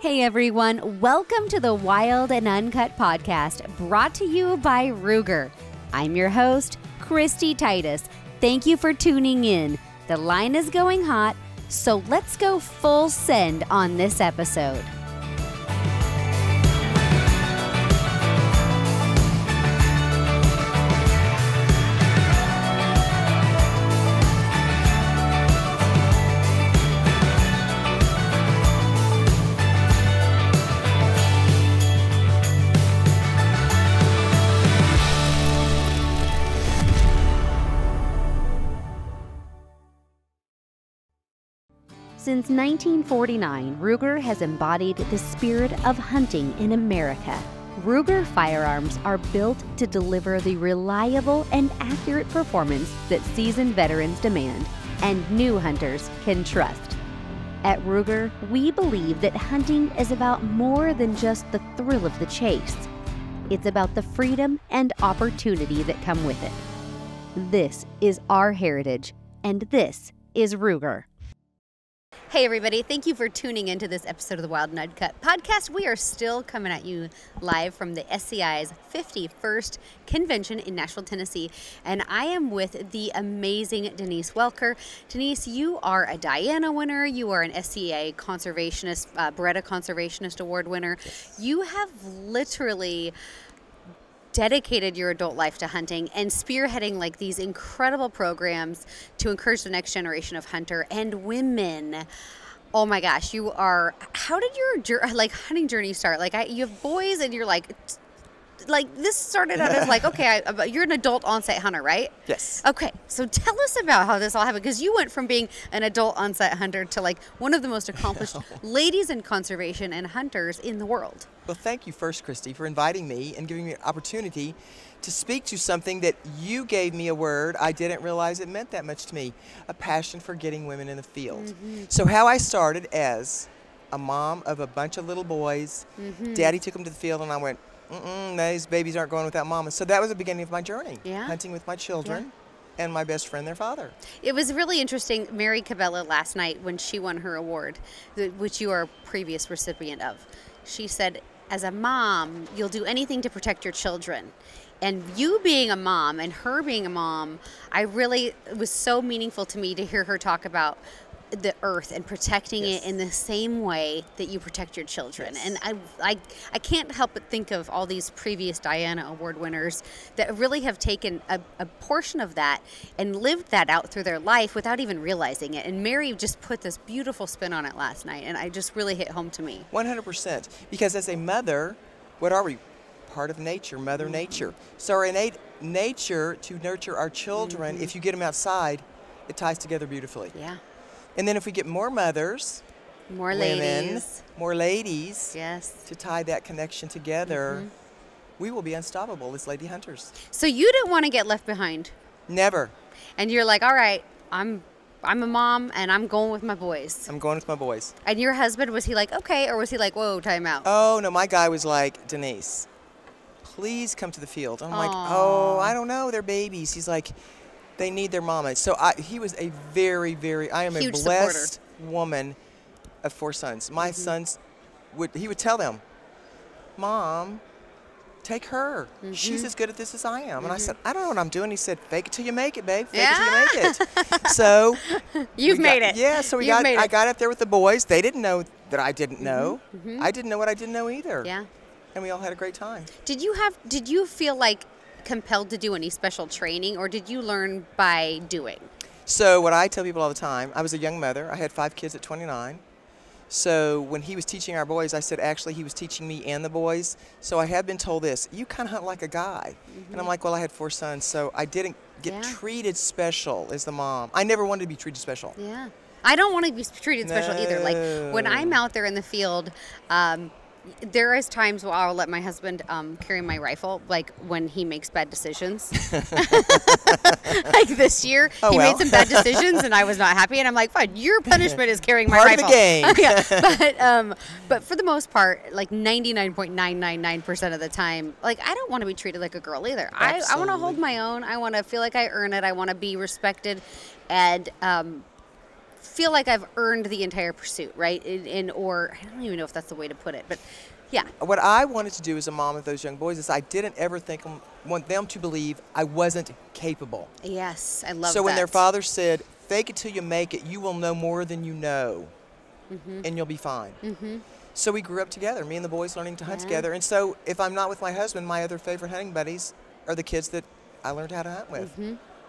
Hey everyone, welcome to the Wild and Uncut podcast, brought to you by Ruger. I'm your host, Kristy Titus. Thank you for tuning in. The line is going hot, so let's go full send on this episode. Since 1949, Ruger has embodied the spirit of hunting in America. Ruger firearms are built to deliver the reliable and accurate performance that seasoned veterans demand and new hunters can trust. At Ruger, we believe that hunting is about more than just the thrill of the chase. It's about the freedom and opportunity that come with it. This is our heritage, and this is Ruger. Hey everybody, thank you for tuning into this episode of the Wild & Uncut podcast. We are still coming at you live from the SCI's 51st convention in Nashville, Tennessee. And I am with the amazing Denise Welker. Denise, you are a Diana winner. You are an SCI conservationist, Beretta conservationist award winner. Yes. You have literally dedicated your adult life to hunting and spearheading like these incredible programs to encourage the next generation of hunter and women. Oh my gosh, you are, how did your like hunting journey start? Like you have boys and you're like this started out as like, okay, you're an adult on-site hunter, right? Yes. Okay, so tell us about how this all happened, because you went from being an adult on-site hunter to like one of the most accomplished ladies in conservation and hunters in the world. Well, thank you first, Kristy, for inviting me and giving me an opportunity to speak to something that you gave me a word I didn't realize it meant that much to me, a passion for getting women in the field. Mm-hmm. So how I started as a mom of a bunch of little boys, mm-hmm. Daddy took them to the field and I went, these babies aren't going without mama. So that was the beginning of my journey, hunting with my children. Yeah. And my best friend, their father. It was really interesting. Mary Cabela last night, when she won her award, which you are a previous recipient of, she said, as a mom, you'll do anything to protect your children. And you being a mom and her being a mom, it was so meaningful to me to hear her talk about the earth and protecting it in the same way that you protect your children. Yes. And I can't help but think of all these previous Diana Award winners that really have taken a portion of that and lived that out through their life without even realizing it. And Mary just put this beautiful spin on it last night, and I just really hit home to me. 100%, because as a mother, what are we? Part of nature, Mother mm-hmm. Nature. So our innate nature to nurture our children, mm-hmm. if you get them outside, it ties together beautifully. Yeah. And then if we get more mothers, more women, ladies, yes, to tie that connection together, mm-hmm. we will be unstoppable as lady hunters. So you didn't want to get left behind. Never. And you're like, all right, I'm a mom and I'm going with my boys. I'm going with my boys. And your husband, was he like, okay, or was he like, whoa, time out? Oh no, my guy was like, Denise, please come to the field. I'm like, oh, I don't know, they're babies. He's like, they need their mama. So he was a very, very, I am huge a blessed supporter. Woman of four sons. My mm-hmm. sons, he would tell them, Mom, take her. Mm-hmm. She's as good at this as I am. Mm-hmm. And I said, I don't know what I'm doing. He said, fake it till you make it, babe. Fake it till you make it. So. You've made it. Yeah, so I got up there with the boys. They didn't know that I didn't know. Mm-hmm. I didn't know what I didn't know either. Yeah. And we all had a great time. Did you feel like compelled to do any special training, or did you learn by doing? So what I tell people all the time, I was a young mother. I had 5 kids at 29. So when he was teaching our boys, I said, actually, he was teaching me and the boys. So I had been told this, you kind of hunt like a guy. Mm-hmm. And I'm like, well, I had 4 sons, so I didn't get treated special as the mom. I never wanted to be treated special. Yeah. I don't want to be treated special either. Like when I'm out there in the field, there is times where I'll let my husband carry my rifle, like when he makes bad decisions. Like this year, he made some bad decisions, and I was not happy. And I'm like, "Fine, your punishment is carrying my rifle." Part of the game. Yeah. But for the most part, like 99.999% of the time, like I don't want to be treated like a girl either. I want to hold my own. I want to feel like I earn it. I want to be respected, and feel like I've earned the entire pursuit, right? Or I don't even know if that's the way to put it, but yeah. What I wanted to do as a mom of those young boys is I didn't ever think want them to believe I wasn't capable. Yes, I love that. So when their father said, "Fake it till you make it. You will know more than you know, and you'll be fine." So we grew up together, me and the boys learning to hunt together. And so if I'm not with my husband, my other favorite hunting buddies are the kids that I learned how to hunt with.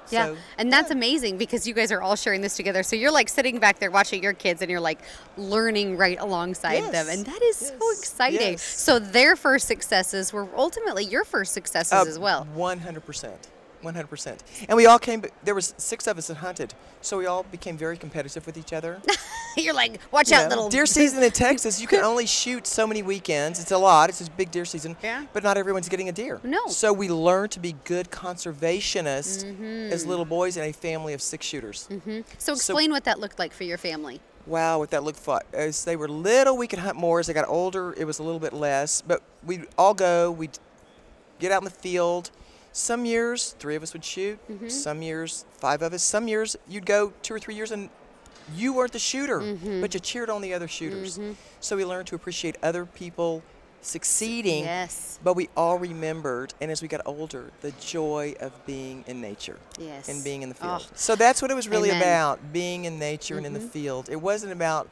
Yeah, so, and that's amazing because you guys are all sharing this together. So you're like sitting back there watching your kids and you're like learning right alongside them. And that is so exciting. So their first successes were ultimately your first successes as well. 100%. 100%. And we all came, there was 6 of us that hunted, so we all became very competitive with each other. You're like, watch out, little. Deer season in Texas, you can only shoot so many weekends. It's a lot. It's a big deer season. Yeah. But not everyone's getting a deer. No. So we learned to be good conservationists as little boys in a family of 6 shooters. So explain what that looked like for your family. Wow, what that looked like. As they were little, we could hunt more. As they got older, it was a little bit less. But we'd all go, we'd get out in the field. Some years, 3 of us would shoot. Some years, 5 of us. Some years, you'd go 2 or 3 years and you weren't the shooter, but you cheered on the other shooters. So we learned to appreciate other people succeeding, but we all remembered, and as we got older, the joy of being in nature and being in the field. So that's what it was really about, being in nature and in the field. It wasn't about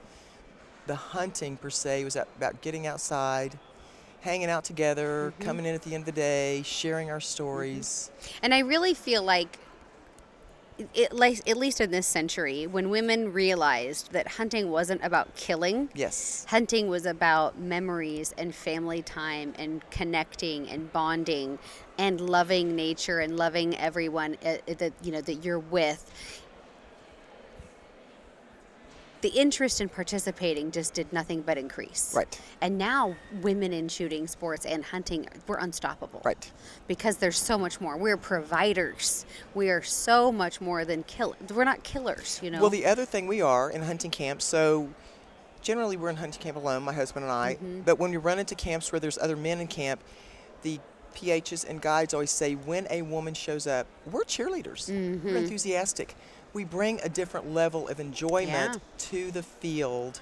the hunting per se, it was about getting outside, hanging out together, coming in at the end of the day, sharing our stories. And I really feel like, at least in this century, when women realized that hunting wasn't about killing. Hunting was about memories and family time and connecting and bonding and loving nature and loving everyone that, you know, that you're with. The interest in participating just did nothing but increase. And now women in shooting sports and hunting, we're unstoppable. Because there's so much more. We're providers. We are so much more than killers. We're not killers, you know. Well, the other thing we are in hunting camps, so generally we're in hunting camp alone, my husband and I, but when we run into camps where there's other men in camp, the PHs and guides always say, when a woman shows up, we're cheerleaders. We're enthusiastic. We bring a different level of enjoyment to the field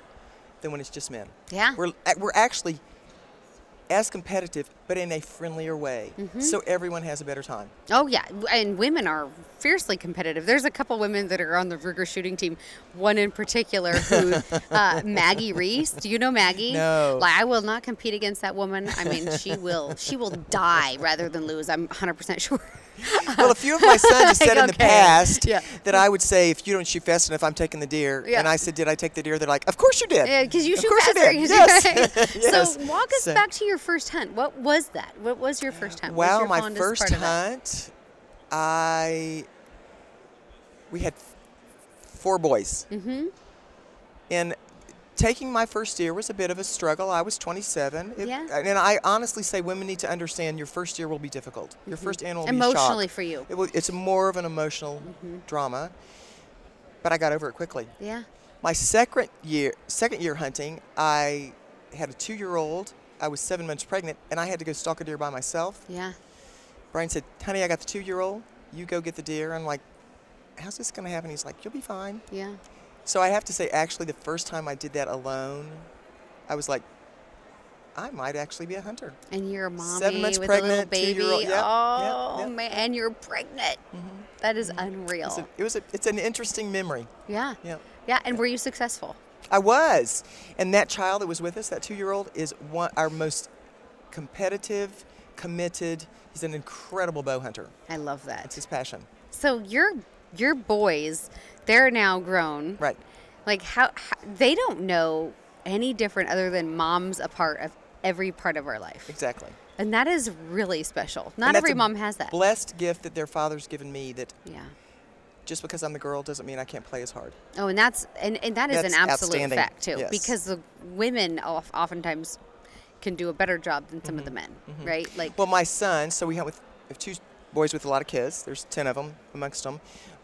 than when it's just men. We're actually as competitive, but in a friendlier way. So everyone has a better time. Oh yeah, and women are fiercely competitive. There's a couple women that are on the Ruger shooting team, one in particular who, Maggie Reese, do you know Maggie? No. Like, I will not compete against that woman. I mean, she will die rather than lose, I'm 100% sure. Well, a few of my sons have said in the past that I would say, if you don't shoot fast enough, I'm taking the deer. And I said, did I take the deer? They're like, of course you did. Yeah, because you shoot faster. Yes. So walk us back to your first hunt. What was that? What was your first hunt? Well, my first hunt, we had 4 boys. And taking my first deer was a bit of a struggle. I was 27. And I honestly say women need to understand your first deer will be difficult. Your first animal will be emotionally for you. It's more of an emotional drama, but I got over it quickly. My second year hunting, I had a 2-year-old. I was 7 months pregnant, and I had to go stalk a deer by myself. Brian said, honey, I got the 2-year-old. You go get the deer. I'm like, how's this going to happen? He's like, you'll be fine. So I have to say, actually, the first time I did that alone, I was like, I might actually be a hunter. And you're a mommy 7 months with pregnant, a little baby. 2-year-old. Yep, man, and you're pregnant. That is unreal. It's an interesting memory. And were you successful? I was. And that child that was with us, that 2-year-old, is our most competitive, committed. He's an incredible bow hunter. I love that. It's his passion. So your boys, they're now grown. Like how they don't know any different other than mom's a part of every part of our life. And that is really special. Not every mom has that. Blessed gift that their father's given me that just because I'm the girl doesn't mean I can't play as hard. Oh, and that's an absolute fact too. Because the women oftentimes can do a better job than some of the men, right? Like, well, my son, so we hunt with 2 boys with a lot of kids. There's 10 of them amongst them.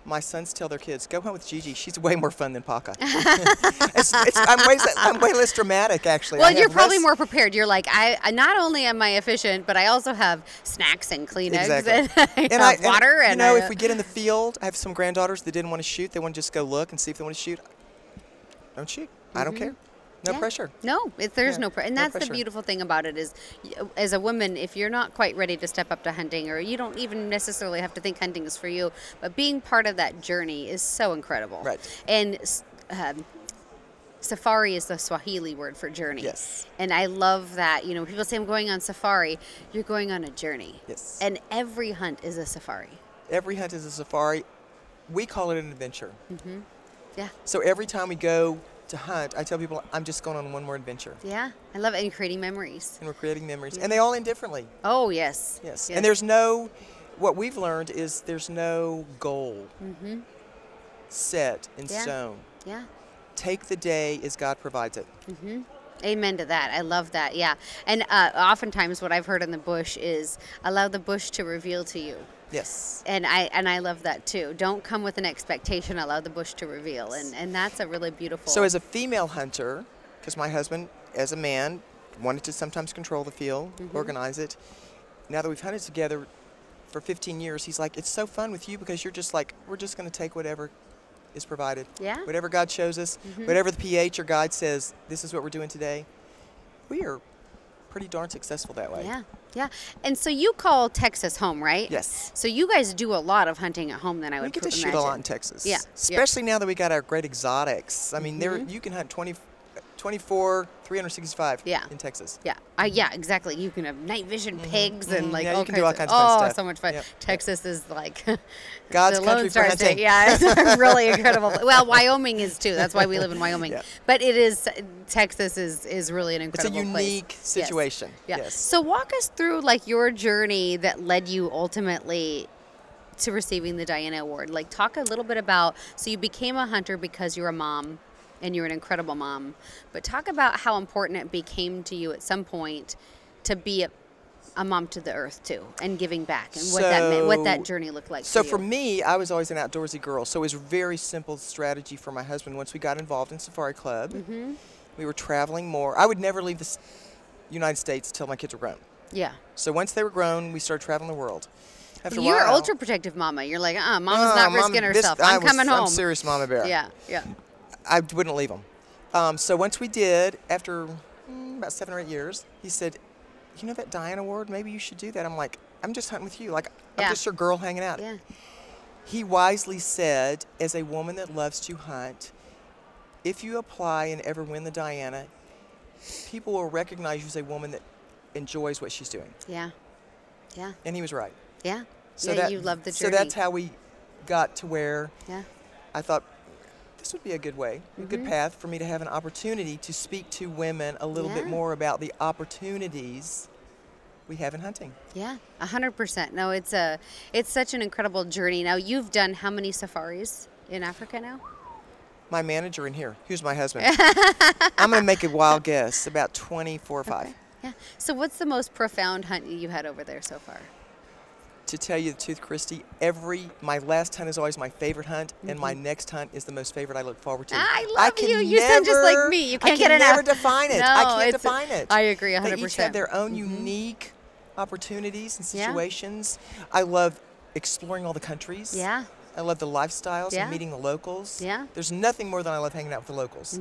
My sons tell their kids, go hunt with Gigi. She's way more fun than Paca. I'm way less dramatic, actually. Well, you're probably more prepared. You're like, I not only am I efficient, but I also have snacks and Kleenex and water. You know, if we get in the field, I have some granddaughters that didn't want to shoot. They want to just go look and see if they want to shoot. don't shoot. I don't care. No pressure. No, there's no pressure. And that's the beautiful thing about it is, as a woman, if you're not quite ready to step up to hunting, or you don't even necessarily have to think hunting is for you, but being part of that journey is so incredible. Right. And safari is the Swahili word for journey. Yes. And I love that. You know, people say, I'm going on safari. You're going on a journey. Yes. And every hunt is a safari. Every hunt is a safari. We call it an adventure. Mm-hmm. Yeah. So every time we go to hunt, I tell people, I'm just going on one more adventure. Yeah, I love it. And creating memories. And we're creating memories. Yeah. And they all end differently. Oh, yes. Yes. And there's no, what we've learned is there's no goal set in stone. Yeah. Take the day as God provides it. Mm-hmm. Amen to that. I love that. Yeah. And oftentimes what I've heard in the bush is allow the bush to reveal to you. Yes. And I love that too. Don't come with an expectation. Allow the bush to reveal. And that's a really beautiful. So as a female hunter, because my husband, as a man, wanted to sometimes control the field, organize it. Now that we've hunted together for 15 years, he's like, it's so fun with you because you're just like, we're just going to take whatever is provided. Yeah. Whatever God shows us, whatever the PH or guide says, this is what we're doing today. We are pretty darn successful that way. Yeah. Yeah. And so you call Texas home, right? Yes. So you guys do a lot of hunting at home than I would imagine. We get to shoot a lot in Texas. Yeah. Especially now that we got our great exotics. I mean, there you can hunt 24/365 in Texas. Yeah. Yeah, exactly. You can have night vision pigs and like all kinds of stuff. Oh, so much fun. Yep. Texas is like God's country for hunting. Yeah, it's really incredible. Well, Wyoming is too. That's why we live in Wyoming. Yeah. But it is Texas is really an incredible place. It's a unique situation. Yes. Yeah. Yes. So walk us through like your journey that led you ultimately to receiving the Diana Award. Like talk a little bit about, so you became a hunter because you're a mom. And you're an incredible mom. But talk about how important it became to you at some point to be a mom to the earth too, and giving back, and what that journey looked like. So for me, I was always an outdoorsy girl. So it was a very simple strategy for my husband. Once we got involved in Safari Club, we were traveling more. I would never leave the United States till my kids were grown. Yeah. So once they were grown, we started traveling the world. After you're an ultra protective mama. You're like, mama's not risking herself. I'm coming home. I'm serious mama bear. Yeah, yeah. I wouldn't leave him. So once we did, after about 7 or 8 years, he said, you know that Diana Award? Maybe you should do that. I'm like, I'm just hunting with you. Like, I'm just your girl hanging out. Yeah. He wisely said, as a woman that loves to hunt, if you apply and ever win the Diana, people will recognize you as a woman that enjoys what she's doing. Yeah. Yeah. And he was right. Yeah. So yeah, you love the journey. So that's how we got to where I thought, this would be a good way, a good path for me to have an opportunity to speak to women a little bit more about the opportunities we have in hunting. Yeah, 100%. No, it's such an incredible journey. Now, you've done how many safaris in Africa now? My manager in here, who's my husband. I'm going to make a wild guess, about 24 or 5. Okay. Yeah. So what's the most profound hunt you had over there so far? To tell you the truth, Kristy, my last hunt is always my favorite hunt, and my next hunt is the most favorite I look forward to. I love you. You sound just like me. You can't get enough. I can never define it. No, I can't define it. I agree 100%. They each have their own unique opportunities and situations. Yeah. I love exploring all the countries. Yeah. I love the lifestyles and meeting the locals. Yeah. There's nothing more than I love hanging out with the locals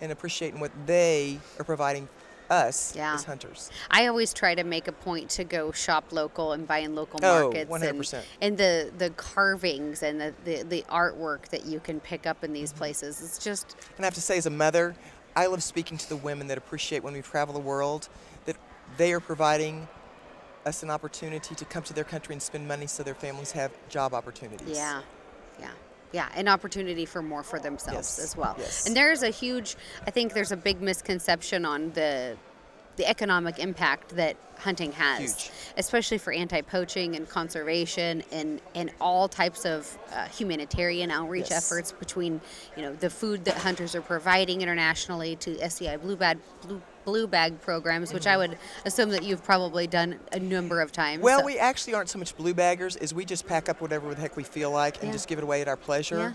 and appreciating what they are providing us as hunters. I always try to make a point to go shop local and buy in local markets. 100%. And the carvings and the artwork that you can pick up in these places. It's just. And I have to say, as a mother, I love speaking to the women that appreciate when we travel the world, that they are providing us an opportunity to come to their country and spend money so their families have job opportunities. Yeah, yeah. Yeah, an opportunity for more for themselves as well. Yes. And there's a huge, I think there's a big misconception on the economic impact that hunting has, especially for anti-poaching and conservation and all types of humanitarian outreach efforts between, you know, the food that hunters are providing internationally to SCI Blue Bag programs, which I would assume that you've probably done a number of times. Well, we actually aren't so much blue baggers as we just pack up whatever the heck we feel like and just give it away at our pleasure. Yeah.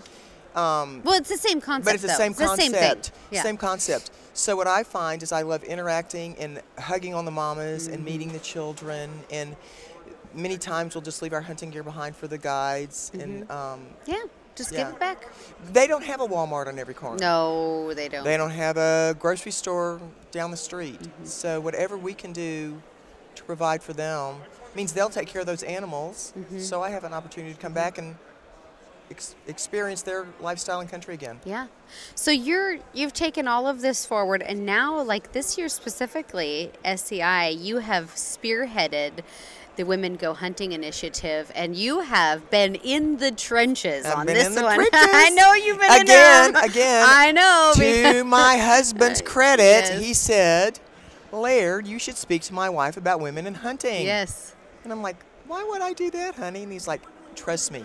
Well, it's the same concept, but it's the same concept. Yeah. Same concept. So what I find is I love interacting and hugging on the mamas and meeting the children, and many times we'll just leave our hunting gear behind for the guides and Just give it back. They don't have a Walmart on every corner. No, they don't. They don't have a grocery store down the street. Mm-hmm. So whatever we can do to provide for them means they'll take care of those animals. Mm-hmm. So I have an opportunity to come back and experience their lifestyle and country again. Yeah. So you've taken all of this forward, and now, like this year specifically, SCI, you have spearheaded the Women Go Hunting initiative, and you have been in the trenches on this one. I know you've been in them. Again, I know. To my husband's credit, he said, Laird, you should speak to my wife about women and hunting. Yes. And I'm like, why would I do that, honey? And he's like, trust me.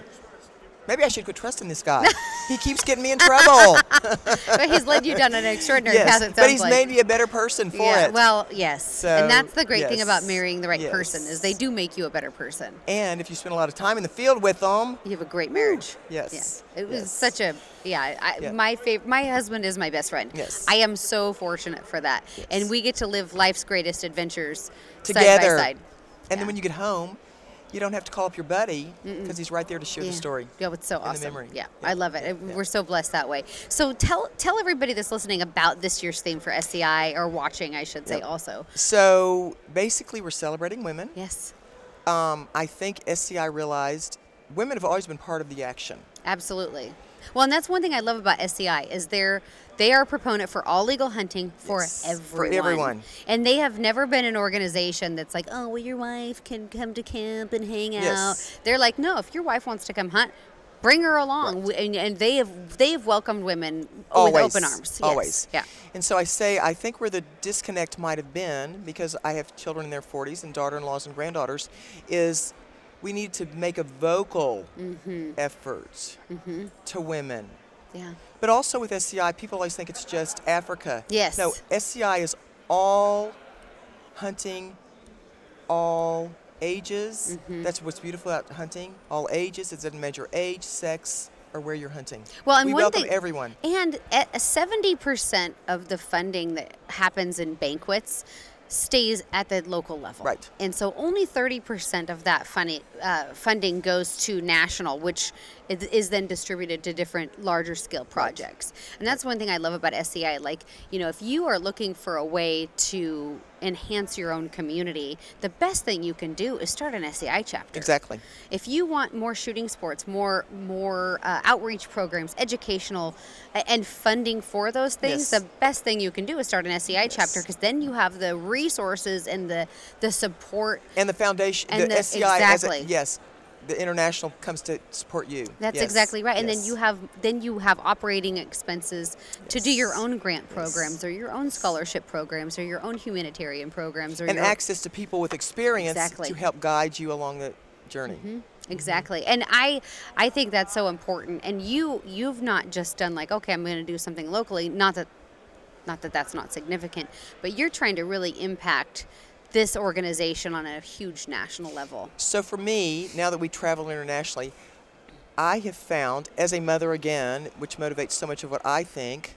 Maybe I should quit trusting this guy. He keeps getting me in trouble. But he's led you down an extraordinary path, it sounds like. But he's made me a better person for it. Well, yes. So, and that's the great thing about marrying the right person, is they do make you a better person. And if you spend a lot of time in the field with them, you have a great marriage. Yes. Yeah. It was such a, my husband is my best friend. Yes. I am so fortunate for that. Yes. And we get to live life's greatest adventures together. Side by side. And then when you get home, you don't have to call up your buddy because he's right there to share the story. Yeah, it's so awesome. The memory. Yeah, I love it. We're so blessed that way. So tell everybody that's listening about this year's theme for SCI, or watching, I should say, also. So basically, we're celebrating women. Yes. I think SCI realized women have always been part of the action. Absolutely. Well, and that's one thing I love about SCI is they are a proponent for all legal hunting for everyone. For everyone. And they have never been an organization that's like, oh, well, your wife can come to camp and hang out. They're like, no, if your wife wants to come hunt, bring her along. Right. And they have welcomed women with open arms. Yes. Always. Yeah. And so I say, I think where the disconnect might have been, because I have children in their 40s and daughter-in-laws and granddaughters, is we need to make a vocal effort to women. Yeah. But also with SCI, people always think it's just Africa. Yes. No, SCI is all hunting, all ages. That's what's beautiful about hunting. All ages. It doesn't measure age, sex, or where you're hunting. Well, and we welcome everyone. And 70% of the funding that happens in banquets stays at the local level. Right. And so only 30% of that funding goes to national, which is then distributed to different larger scale projects. And that's one thing I love about SCI. Like, you know, if you are looking for a way to enhance your own community, the best thing you can do is start an SCI chapter. Exactly. If you want more shooting sports, more outreach programs, educational, and funding for those things, the best thing you can do is start an SCI chapter, because then you have the resources and the support. And the foundation, and the SCI, exactly. The international comes to support you. That's exactly right. And then you have operating expenses to do your own grant programs or your own scholarship programs or your own humanitarian programs. Or access to people with experience to help guide you along the journey. Exactly. And I think that's so important. And you've not just done like, okay, I'm going to do something locally. Not that that's not significant, but you're trying to really impact this organization on a huge national level. So for me, now that we travel internationally, I have found, as a mother again, which motivates so much of what I think,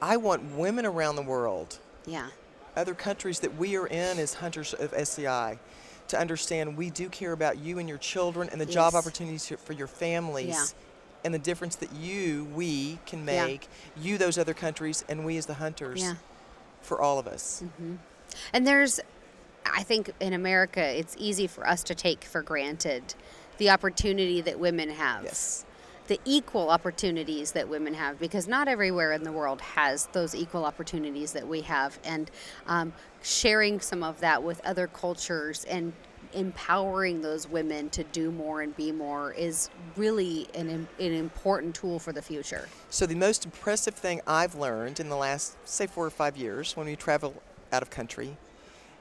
I want women around the world, other countries that we are in as hunters of SCI, to understand we do care about you and your children and the job opportunities for your families. And the difference that we can make, those other countries, and we as the hunters, for all of us. And I think in America, it's easy for us to take for granted the opportunity that women have. Yes. The equal opportunities that women have, because not everywhere in the world has those equal opportunities that we have. And sharing some of that with other cultures and empowering those women to do more and be more is really an important tool for the future. So the most impressive thing I've learned in the last, say, 4 or 5 years when we travel out of country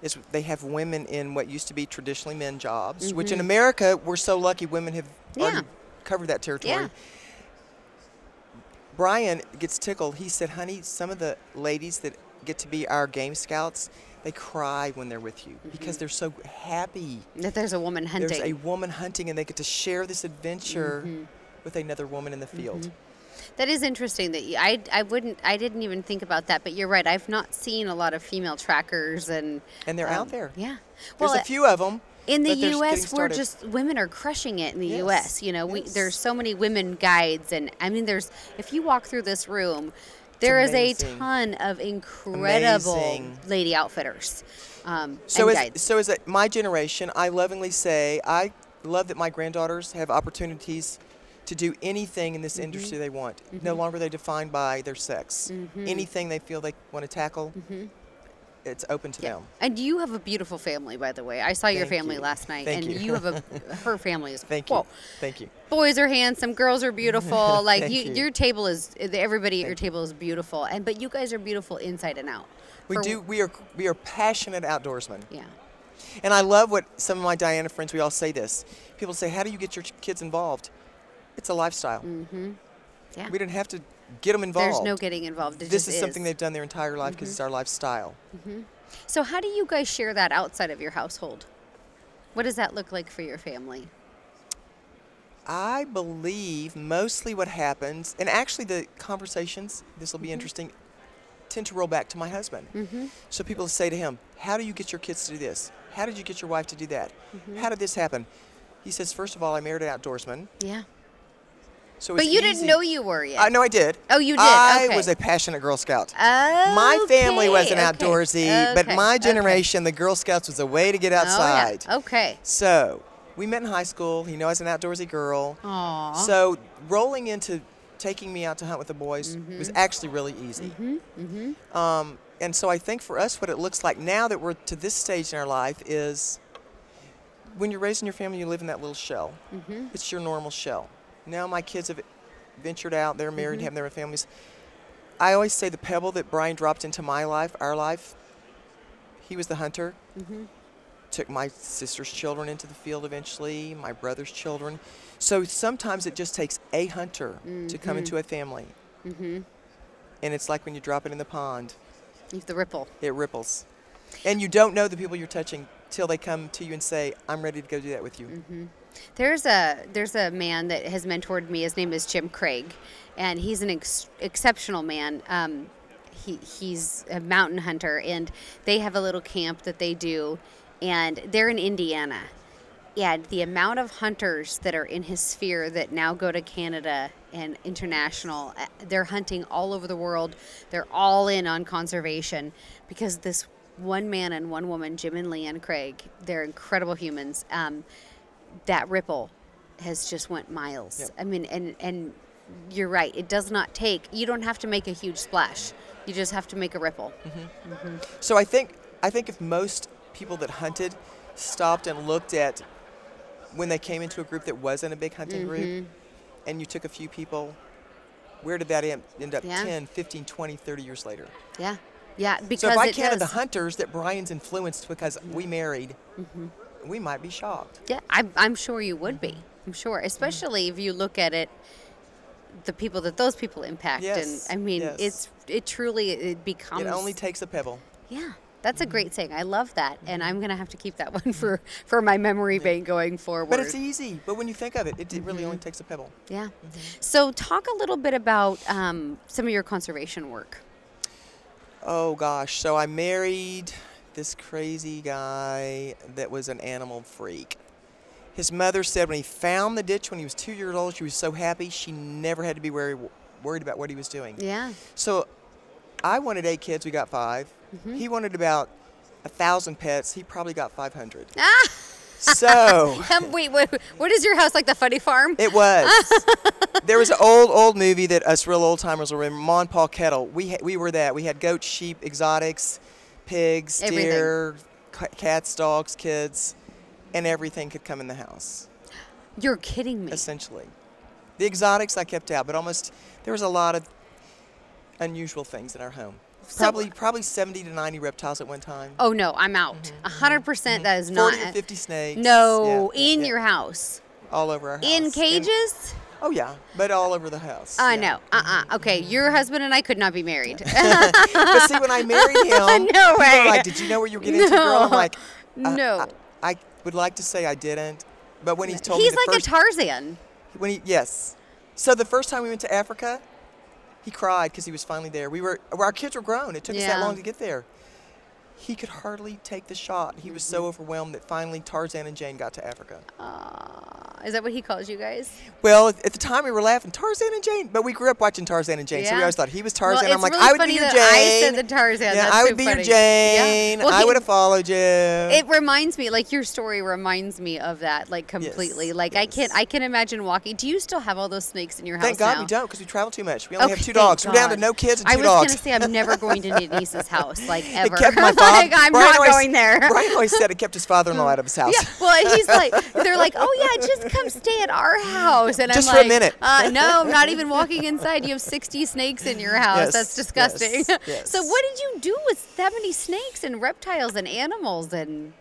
is they have women in what used to be traditionally men jobs, which in America, we're so lucky women have already covered that territory. Brian gets tickled. He said, honey, some of the ladies that get to be our game scouts, they cry when they're with you because they're so happy that there's a woman hunting. There's a woman hunting, and they get to share this adventure with another woman in the field. That is interesting. That I didn't even think about that. But you're right. I've not seen a lot of female trackers, and they're out there. Yeah, there's a few of them, In the U.S., we're just, women are crushing it in the U.S. You know, there's so many women guides. And I mean, there's, if you walk through this room, there is a ton of incredible lady outfitters and guides. So as my generation, I lovingly say, I love that my granddaughters have opportunities to do anything in this industry they want. No longer they defined by their sex. Anything they feel they want to tackle. It's open to them. And you have a beautiful family, by the way. I saw your family last night, and you have a her family is Thank you. Boys are handsome, girls are beautiful. Like your table is everybody at your table is beautiful, and but you guys are beautiful inside and out. We are passionate outdoorsmen. Yeah. And I love what some of my Diana friends, we all say this. People say, "How do you get your kids involved?" It's a lifestyle. Yeah. We didn't have to get them involved. There's no getting involved. This is something they've done their entire life because it's our lifestyle. So how do you guys share that outside of your household? What does that look like for your family? I believe mostly what happens, and actually the conversations, this will be interesting, tend to roll back to my husband. So people say to him, "How do you get your kids to do this? How did you get your wife to do that? How did this happen?" He says, "First of all, I married an outdoorsman." Yeah. So but you didn't know you were yet. No, I did. Oh, you did? I was a passionate Girl Scout. Okay. My family was an outdoorsy, but my generation, the Girl Scouts was a way to get outside. Oh, yeah. Okay. So we met in high school. You know, I was an outdoorsy girl. Aww. So rolling into taking me out to hunt with the boys was actually really easy. And so I think for us what it looks like now that we're to this stage in our life is when you're raising your family, you live in that little shell. It's your normal shell. Now my kids have ventured out, they're married, having their own families. I always say the pebble that Brian dropped into my life, our life, he was the hunter, took my sister's children into the field eventually, my brother's children. So sometimes it just takes a hunter to come into a family. And it's like when you drop it in the pond. It's the ripple. It ripples. And you don't know the people you're touching till they come to you and say, "I'm ready to go do that with you." There's a man that has mentored me. His name is Jim Craig, and he's an exceptional man. He's a mountain hunter, and they have a little camp that they do, and they're in Indiana. And the amount of hunters that are in his sphere that now go to Canada and international, they're hunting all over the world. They're all in on conservation because this one man and one woman, Jim and Leanne Craig, they're incredible humans. That ripple has just went miles. I mean, and you're right. It does not take, you don't have to make a huge splash. You just have to make a ripple. So I think if most people that hunted stopped and looked at when they came into a group that wasn't a big hunting group, and you took a few people, where did that end up 10, 15, 20, 30 years later? Yeah. Yeah, because so if I counted the hunters that Brian's influenced because we married, we might be shocked. Yeah, I'm sure you would be. I'm sure, especially if you look at it, the people that those people impact. Yes. And I mean, it truly becomes. It only takes a pebble. Yeah, that's a great saying. I love that, and I'm gonna have to keep that one for my memory bank going forward. But it's easy. But when you think of it, it really only takes a pebble. Yeah. So talk a little bit about some of your conservation work. Oh gosh, so I married this crazy guy that was an animal freak. His mother said when he found the ditch when he was 2 years old, she was so happy she never had to be worried about what he was doing. Yeah. So I wanted 8 kids, we got 5. He wanted about 1,000 pets, he probably got 500. Ah! So. Wait, what is your house, like the funny farm? It was. There was an old movie that us real old timers will remember, Ma and Pa Kettle. We were that. We had goats, sheep, exotics, pigs, everything. Deer, cats, dogs, kids, and everything could come in the house. You're kidding me. Essentially. The exotics I kept out, but almost there was a lot of unusual things in our home. So probably 70 to 90 reptiles at one time. Oh, no, I'm out. 100% that is not. 40 or 50 snakes. No, in your house. All over our house. In cages? Oh, yeah, but all over the house. I know. Okay, your husband and I could not be married. But see, when I married him, no way. People were like, "Did you know what you were getting into, girl?" I'm like, no. I would like to say I didn't, but when he told me the first, a Tarzan. When he, yes. So the first time we went to Africa, he cried because he was finally there. Our kids were grown. It took us that long to get there. he could hardly take the shot. He was so overwhelmed that finally Tarzan and Jane got to Africa. Is that what he calls you guys? Well, at the time we were laughing, Tarzan and Jane. But we grew up watching Tarzan and Jane, so we always thought he was Tarzan. Well, I'm like, really I would be your Jane. I said the Tarzan. Yeah, I would be your Jane. Yeah. Well, I would have followed you. It reminds me, like your story reminds me of that, like completely. Yes. Like yes. I can imagine walking. Do you still have all those snakes in your house? Thank God now? We don't, because we travel too much. We only have 2 dogs. God. We're down to no kids and 2 dogs. I was going to say I'm never going to Denise's house, like ever. It kept my like, I'm Brian not always, going there. Brian always said it kept his father-in-law out of his house. Yeah. Well, he's like, they're like, oh yeah, just come stay at our house, and just I'm like, for a minute. No, I'm not even walking inside. You have 60 snakes in your house. Yes, that's disgusting. Yes, yes. So what did you do with that many snakes and reptiles and animals? And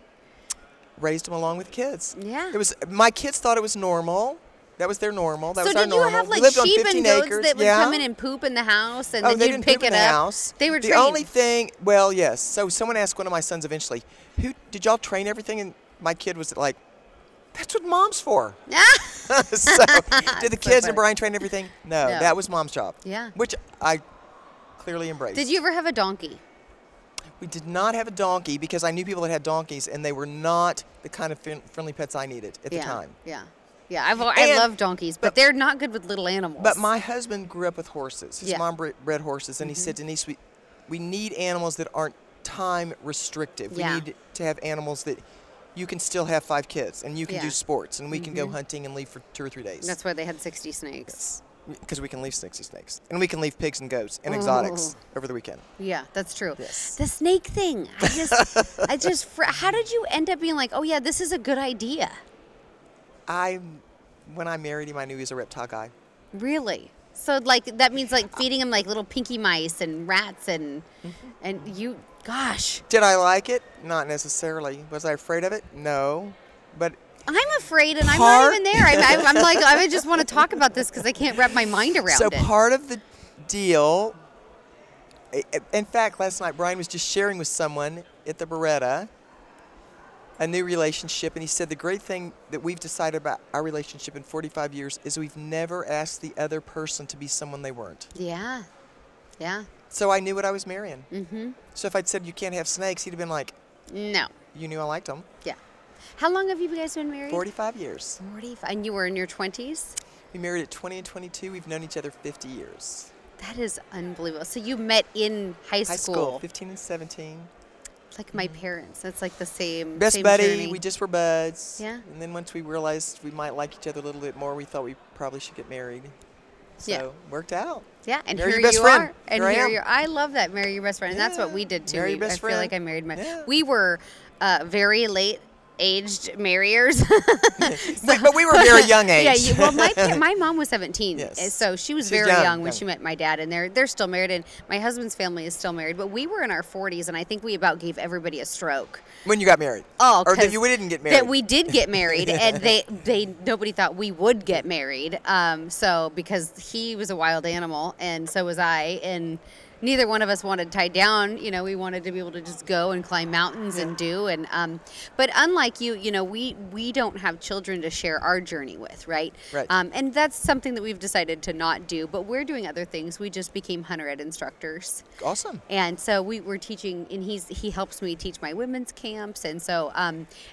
raised them along with the kids. Yeah, it was my kids thought it was normal. That was their normal. That was our normal. So did you have like sheep and goats that would come in and poop in the house, and then you'd pick it up? They were trained. The only thing, well, yes. So someone asked one of my sons eventually, "Who did y'all train everything?" And my kid was like, "That's what mom's for." So did the kids and Brian train everything? No, that was mom's job. Yeah, which I clearly embraced. Did you ever have a donkey? We did not have a donkey because I knew people that had donkeys, and they were not the kind of friendly pets I needed at the time. Yeah. Yeah, I love donkeys, but they're not good with little animals. But my husband grew up with horses. His mom bred horses, and he said, Denise, we need animals that aren't time restrictive. We need to have animals that you can still have 5 kids, and you can do sports, and we can go hunting and leave for 2 or 3 days. That's why they had 60 snakes. Because we can leave 60 snakes, and we can leave pigs and goats and exotics over the weekend. Yeah, that's true. Yes. The snake thing. How did you end up being like, oh, yeah, this is a good idea? When I married him, I knew he was a reptile guy. Really? So like that means like feeding him like little pinky mice and rats and you, gosh. Did I like it? Not necessarily. Was I afraid of it? No, but. I'm afraid, and I'm not even there. I'm like, I just want to talk about this because I can't wrap my mind around it. So part of the deal, in fact, last night Brian was just sharing with someone at the Beretta a new relationship, and he said the great thing that we've decided about our relationship in 45 years is we've never asked the other person to be someone they weren't. Yeah, yeah. So I knew what I was marrying. Mm-hmm. So if I'd said you can't have snakes, he'd have been like, no. You knew I liked them. Yeah. How long have you guys been married? 45 years. 45, and you were in your 20s? We married at 20 and 22. We've known each other 50 years. That is unbelievable. So you met in high school. High school, 15 and 17. Like my parents. That's like the same best buddy. Journey. We just were buds. Yeah. And then once we realized we might like each other a little bit more, we thought we probably should get married. So worked out. Yeah, and marry here you friend. Are. And here you are. I love that. Marry your best friend. And that's what we did too. Marry your best friend. I feel like I married my we were very late aged marriers. But we were very young age. Well, my mom was 17, so she was very young when she met my dad, and they're still married, and my husband's family is still married, but we were in our 40s, and I think we about gave everybody a stroke. When you got married? Oh, or that we didn't get married. That we did get married, and nobody thought we would get married, so because he was a wild animal, and so was I, and neither one of us wanted tied down. You know, we wanted to be able to just go and climb mountains and do. And but unlike you, you know, we don't have children to share our journey with, right? Right. And that's something that we've decided to not do. But we're doing other things. We just became hunter ed instructors. Awesome. And so we were teaching, and he helps me teach my women's camps. And so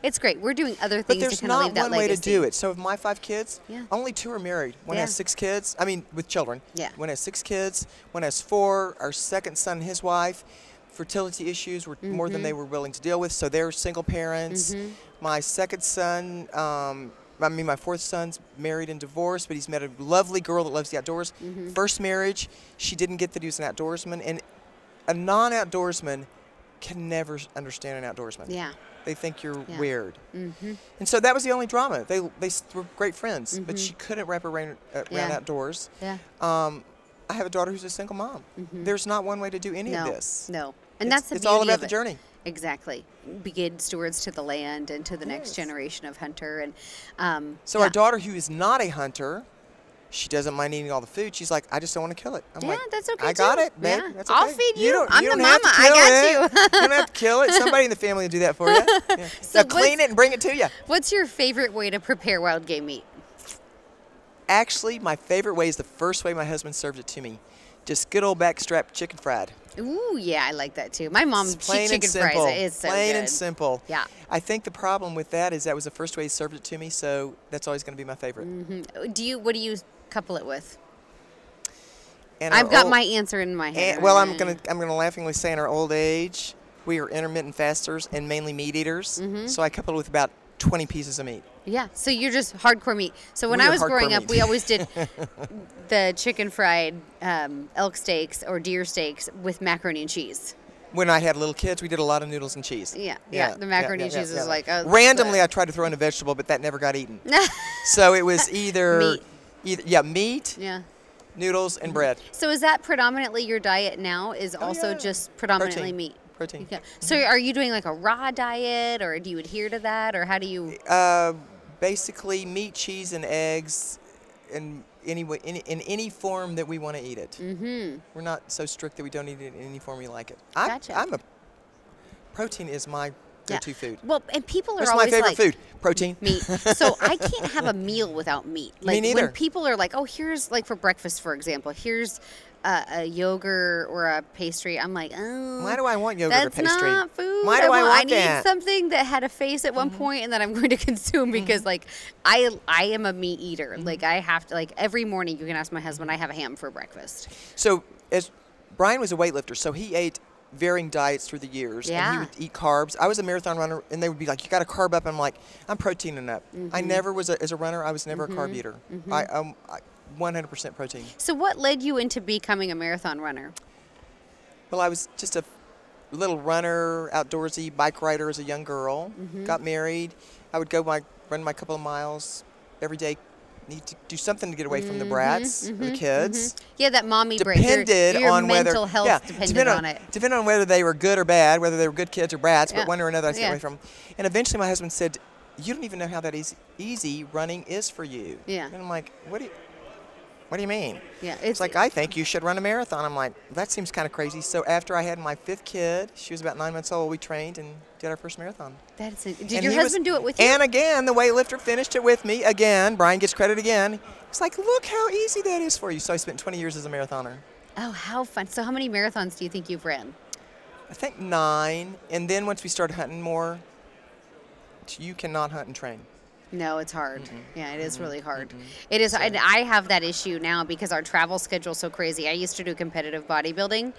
it's great. We're doing other things to kind of leave that legacy. But there's not one way to do it. So of my 5 kids, only 2 are married. One has 6 kids. I mean, with children. Yeah. One has 6 kids. One has 4. Our second son and his wife, fertility issues were more than they were willing to deal with, so they're single parents. My second son, my fourth son's married and divorced, but he's met a lovely girl that loves the outdoors. First marriage, she didn't get that he was an outdoorsman, and a non-outdoorsman can never understand an outdoorsman. Yeah. They think you're weird. And so that was the only drama. They were great friends, but she couldn't wrap her around outdoors. Yeah. I have a daughter who's a single mom. There's not one way to do any of this. No, and that's the beauty of it. It's all about the journey. Exactly. Be good stewards to the land and to the next generation of hunter. And so our daughter, who is not a hunter, she doesn't mind eating all the food. She's like, I just don't want to kill it. I'm like, that's okay. I got it, man. That's okay. I'll feed you. I'm the mama. I got you. You don't have to kill it. Somebody in the family will do that for you. Yeah. So clean it and bring it to you. What's your favorite way to prepare wild game meat? Actually, my favorite way is the first way my husband served it to me. just good old backstrap chicken fried. Ooh, yeah, I like that too. My mom, she chicken fries it. It's so plain good. And simple. Yeah. I think the problem with that is that was the first way he served it to me, so that's always going to be my favorite. Mm-hmm. What do you couple it with? And I've got my answer in my head. Well, I'm gonna laughingly say in our old age, we are intermittent fasters and mainly meat eaters. Mm-hmm. So I couple it with about 20 pieces of meat. Yeah, so you're just hardcore meat. So when I was growing up, we always did the chicken fried elk steaks or deer steaks with macaroni and cheese. When I had little kids, we did a lot of noodles and cheese. Yeah, yeah, yeah. The macaroni and cheese was like... Oh, randomly, I tried to throw in a vegetable, but that never got eaten. So it was either... meat, yeah, noodles, and bread. So is that predominantly your diet now, is just predominantly meat? Protein. Okay. So are you doing like a raw diet, or do you adhere to that, or how do you? Basically meat, cheese, and eggs, and in any form that we want to eat it. Mm-hmm. We're not so strict that we don't eat it in any form we like it. Gotcha. Protein is my go-to food. Well, and people are always like, "What's my favorite food? Protein, meat." So I can't have a meal without meat. Like, me neither. When people are like, "Oh, here's like for breakfast, for example, here's." A yogurt or a pastry, I'm like, oh. Why do I want yogurt or pastry? That's not food. Why do I want that? I need something that had a face at one point and that I'm going to consume because, like, I am a meat eater. Like, I have to, like, every morning you can ask my husband, I have a ham for breakfast. So, as Brian was a weightlifter, so he ate varying diets through the years. Yeah. And he would eat carbs. I was a marathon runner, and they would be like, you got to carb up. I'm like, I'm proteining up. I never was, as a runner, I was never a carb eater. 100% protein. So what led you into becoming a marathon runner? Well, I was just a little runner, outdoorsy, bike rider as a young girl. Got married. I would go run my couple of miles every day. Need to do something to get away from the brats, or the kids. Yeah, that mommy break. Depended on whether mental health depended on it. Depended on whether they were good or bad, whether they were good kids or brats, but one or another I stayed away from. And eventually my husband said, "You don't even know how that easy running is for you." Yeah. And I'm like, What do you mean? Yeah, it's like, I think you should run a marathon. I'm like, that seems kind of crazy. So after I had my 5th kid, she was about 9 months old, we trained and did our first marathon. That's it. Did your husband do it with you? And again, the weightlifter finished it with me. Again, Brian gets credit again. It's like, look how easy that is for you. So I spent 20 years as a marathoner. Oh, how fun. So how many marathons do you think you've ran? I think 9. And then once we started hunting more, you cannot hunt and train. No, it's hard. Yeah, it is really hard. It is, and I have that issue now because our travel schedule's so crazy. I used to do competitive bodybuilding,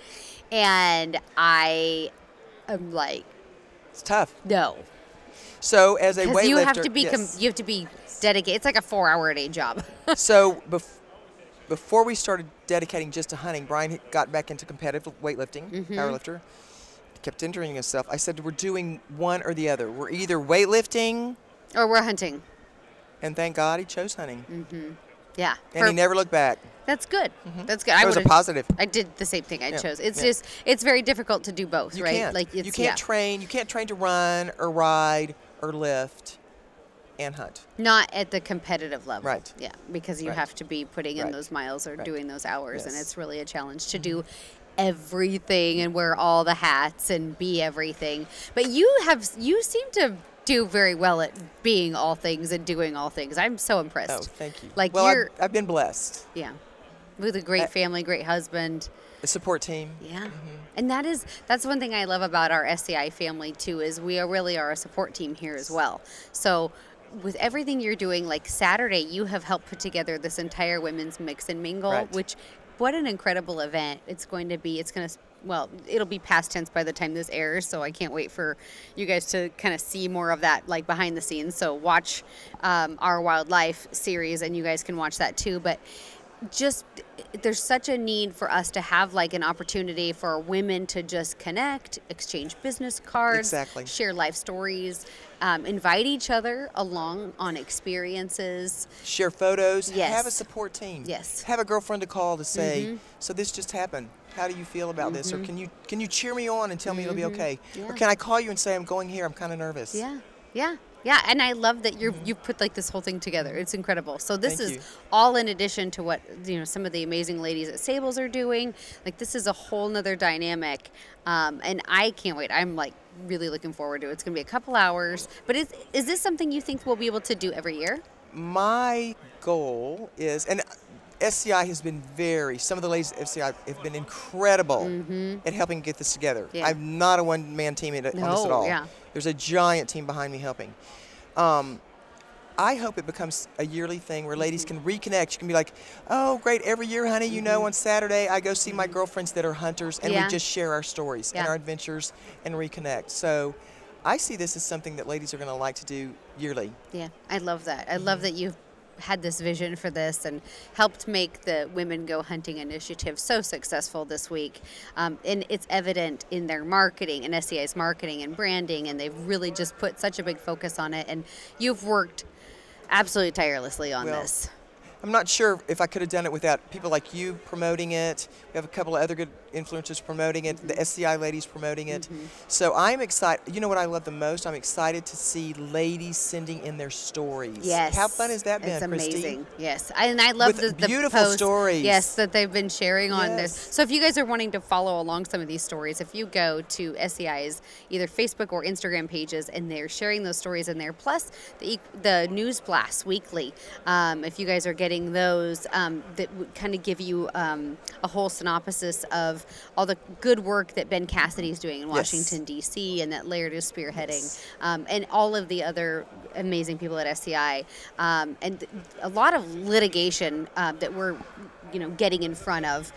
and I am like, it's tough. No. So as a weightlifter, you have to be dedicated. It's like a 4-hour-a-day job. So before we started dedicating just to hunting, Brian got back into competitive weightlifting, powerlifter. Kept injuring himself. I said we're doing one or the other. We're either weightlifting. Or we're hunting. And thank God he chose hunting. Yeah. And he never looked back. That's good. That's good. It was a positive. I did the same thing. I chose. It's just, it's very difficult to do both, right? You can't train. You can't train to run or ride or lift and hunt. Not at the competitive level. Right. Yeah, because you have to be putting in those miles or doing those hours. And it's really a challenge to do everything and wear all the hats and be everything. But you seem to do very well at being all things and doing all things. I'm so impressed. Oh, thank you. Like, well, I've been blessed. Yeah. With a great family, great husband. A support team. Yeah. And that's one thing I love about our SCI family too, is we really are a support team here as well. So with everything you're doing, like Saturday, you have helped put together this entire women's mix and mingle, which, what an incredible event it's going to be. Well, it'll be past tense by the time this airs, so I can't wait for you guys to kind of see more of that, like, behind the scenes. So watch our Wildlife series, and you guys can watch that too. But just there's such a need for us to have, like, an opportunity for women to just connect, exchange business cards, share life stories, invite each other along on experiences. Share photos. Yes. Have a support team. Yes. Have a girlfriend to call to say, so this just happened. How do you feel about this? Or can you cheer me on and tell me it'll be okay? Yeah. Or can I call you and say, I'm going here, I'm kind of nervous? Yeah, yeah, yeah. And I love that you put, like, this whole thing together. It's incredible. So this is all in addition to what, you know, some of the amazing ladies at Sables are doing. Like, this is a whole nother dynamic. And I can't wait. I'm, like, really looking forward to it. It's going to be a couple hours. But is this something you think we'll be able to do every year? My goal is, and SCI has been very, some of the ladies at SCI have been incredible at helping get this together. Yeah. I'm not a one-man team on this at all. Yeah. There's a giant team behind me helping. I hope it becomes a yearly thing where ladies can reconnect. You can be like, oh, great, every year, honey, you know, on Saturday I go see my girlfriends that are hunters, and we just share our stories and our adventures and reconnect. So I see this as something that ladies are going to like to do yearly. Yeah, I love that. I love that you've had this vision for this and helped make the Women Go Hunting initiative so successful this week. And it's evident in their marketing and SCI's marketing and branding, and they've really just put such a big focus on it. And you've worked absolutely tirelessly on this. I'm not sure if I could have done it without people like you promoting it. We have a couple of other good influencers promoting it, the SCI ladies promoting it. So I'm excited. You know what I love the most? I'm excited to see ladies sending in their stories. Yes. How fun has that been, Kristy? It's amazing. Yes. And I love the beautiful posts, stories. Yes, that they've been sharing on this. So if you guys are wanting to follow along some of these stories, if you go to SCI's either Facebook or Instagram pages, and they're sharing those stories in there, plus the news blasts weekly. If you guys are getting those that would kind of give you a whole synopsis of all the good work that Ben Cassidy is doing in Washington, D.C., and that Laird is spearheading, and all of the other amazing people at SCI, and a lot of litigation that we're getting in front of,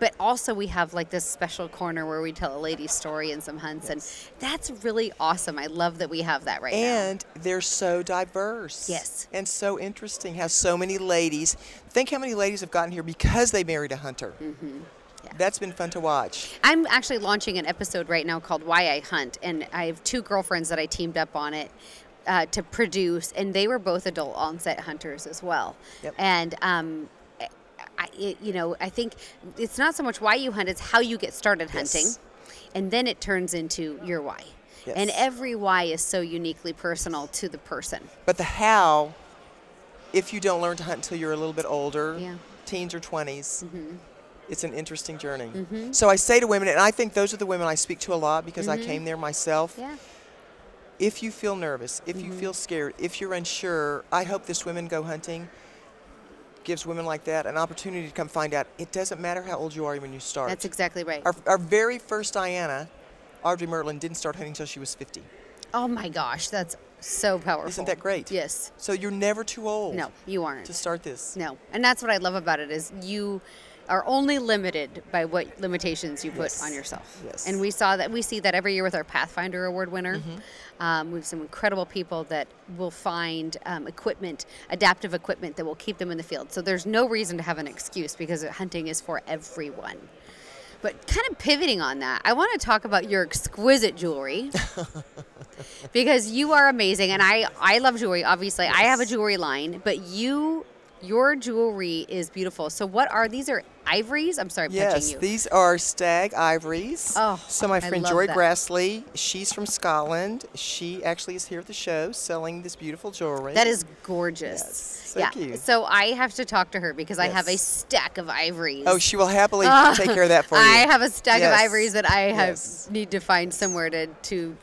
but also we have like this special corner where we tell a lady's story and some hunts, and that's really awesome. I love that we have that right now. And they're so diverse. Yes. And so interesting how so many ladies, think how many ladies have gotten here because they married a hunter. Yeah. That's been fun to watch. I'm actually launching an episode right now called Why I Hunt, and I have two girlfriends that I teamed up on it to produce, and they were both adult onset hunters as well. And I think it's not so much why you hunt, it's how you get started hunting, and then it turns into your why. And every why is so uniquely personal to the person. But the how, if you don't learn to hunt until you're a little bit older, teens or 20s, it's an interesting journey. So I say to women, and I think those are the women I speak to a lot because I came there myself. If you feel nervous, if you feel scared, if you're unsure, I hope this Women Go Hunting gives women like that an opportunity to come find out it doesn't matter how old you are when you start. That's exactly right. Our very first Diana, Audrey Merlin, didn't start hunting until she was 50. Oh my gosh, that's so powerful. Isn't that great? Yes. So you're never too old. No, you aren't. To start this. No, and that's what I love about it is you are only limited by what limitations you put on yourself. Yes. And we saw that, we see that every year with our Pathfinder Award winner. We have some incredible people that will find equipment, adaptive equipment that will keep them in the field. So there's no reason to have an excuse because hunting is for everyone. But kind of pivoting on that, I want to talk about your exquisite jewelry because you are amazing. And I love jewelry, obviously. I have a jewelry line, but your jewelry is beautiful. So what are, these are ivories? I'm sorry, I'm touching you. Yes, these are stag ivories. Oh, so my friend Joy Grassley, she's from Scotland. She actually is here at the show selling this beautiful jewelry. That is gorgeous. Yes, thank you. So I have to talk to her because I have a stack of ivories. Oh, she will happily take care of that for you. I have a stack of ivories that I have, need to find somewhere to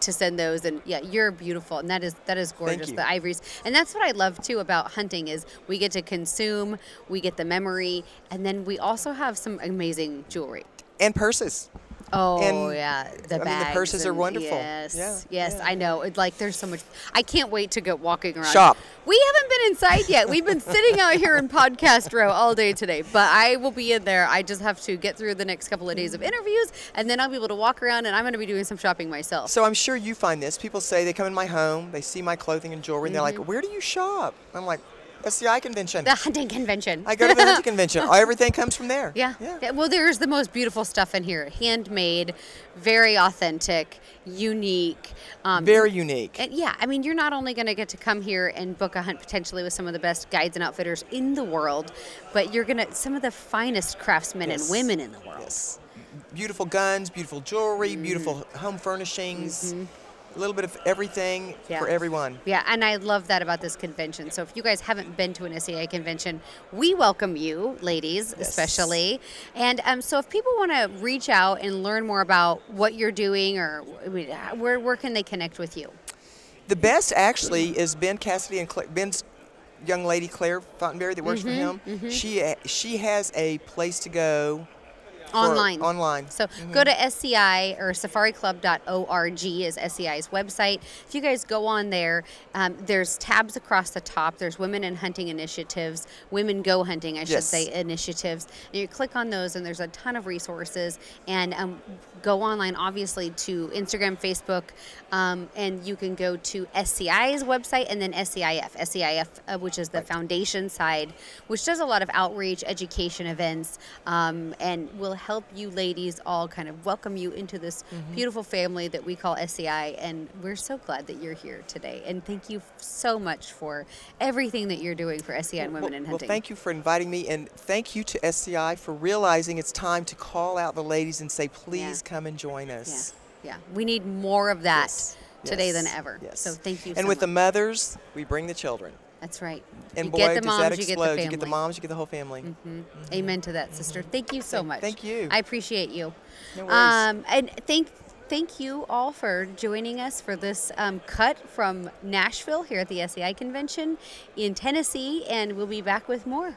send those, and you're beautiful, and that is gorgeous, the ivories. And that's what I love too about hunting is we get to consume, we get the memory, and then we also have some amazing jewelry and purses. Oh, and I mean, the purses are wonderful. Yes, I know. Like, there's so much. I can't wait to go walking around. Shop. We haven't been inside yet. We've been sitting out here in Podcast Row all day today, but I will be in there. I just have to get through the next couple of days of interviews, and then I'll be able to walk around, and I'm going to be doing some shopping myself. So I'm sure you find this. People say they come in my home, they see my clothing and jewelry, and they're like, where do you shop? I'm like, SCI convention. The hunting convention. I go to the hunting convention. Everything comes from there. Yeah. Well, there's the most beautiful stuff in here. Handmade, very authentic, unique. Very unique. And I mean, you're not only going to get to come here and book a hunt potentially with some of the best guides and outfitters in the world, but you're going to some of the finest craftsmen and women in the world. Beautiful guns, beautiful jewelry, beautiful home furnishings. A little bit of everything for everyone. Yeah, and I love that about this convention. So if you guys haven't been to an SCI convention, we welcome you, ladies, especially. And so if people want to reach out and learn more about what you're doing, or where can they connect with you? The best, actually, is Ben Cassidy and Claire. Ben's young lady, Claire Fountainberry, that works for him, she has a place to go. Online. So go to SCI or safariclub.org is SCI's website. If you guys go on there, there's tabs across the top. There's Women in Hunting Initiatives, Women Go Hunting, I should say, initiatives. And you click on those, and there's a ton of resources. And go online, obviously, to Instagram, Facebook, and you can go to SCI's website and then SCIF. SCIF, which is the foundation side, which does a lot of outreach, education events, and will help you ladies all kind of welcome you into this beautiful family that we call SCI, and we're so glad that you're here today. And thank you so much for everything that you're doing for SCI and Women in Hunting. Well, thank you for inviting me, and thank you to SCI for realizing it's time to call out the ladies and say, please come and join us. Yeah, we need more of that today than ever. So thank you so much. And with the mothers, we bring the children. That's right. And you boy, get the moms, does that explode. You get the moms, you get the whole family. Amen to that, sister. Thank you so much. Thank you. I appreciate you. No worries. And thank you all for joining us for this cut from Nashville here at the SCI Convention in Tennessee, and we'll be back with more.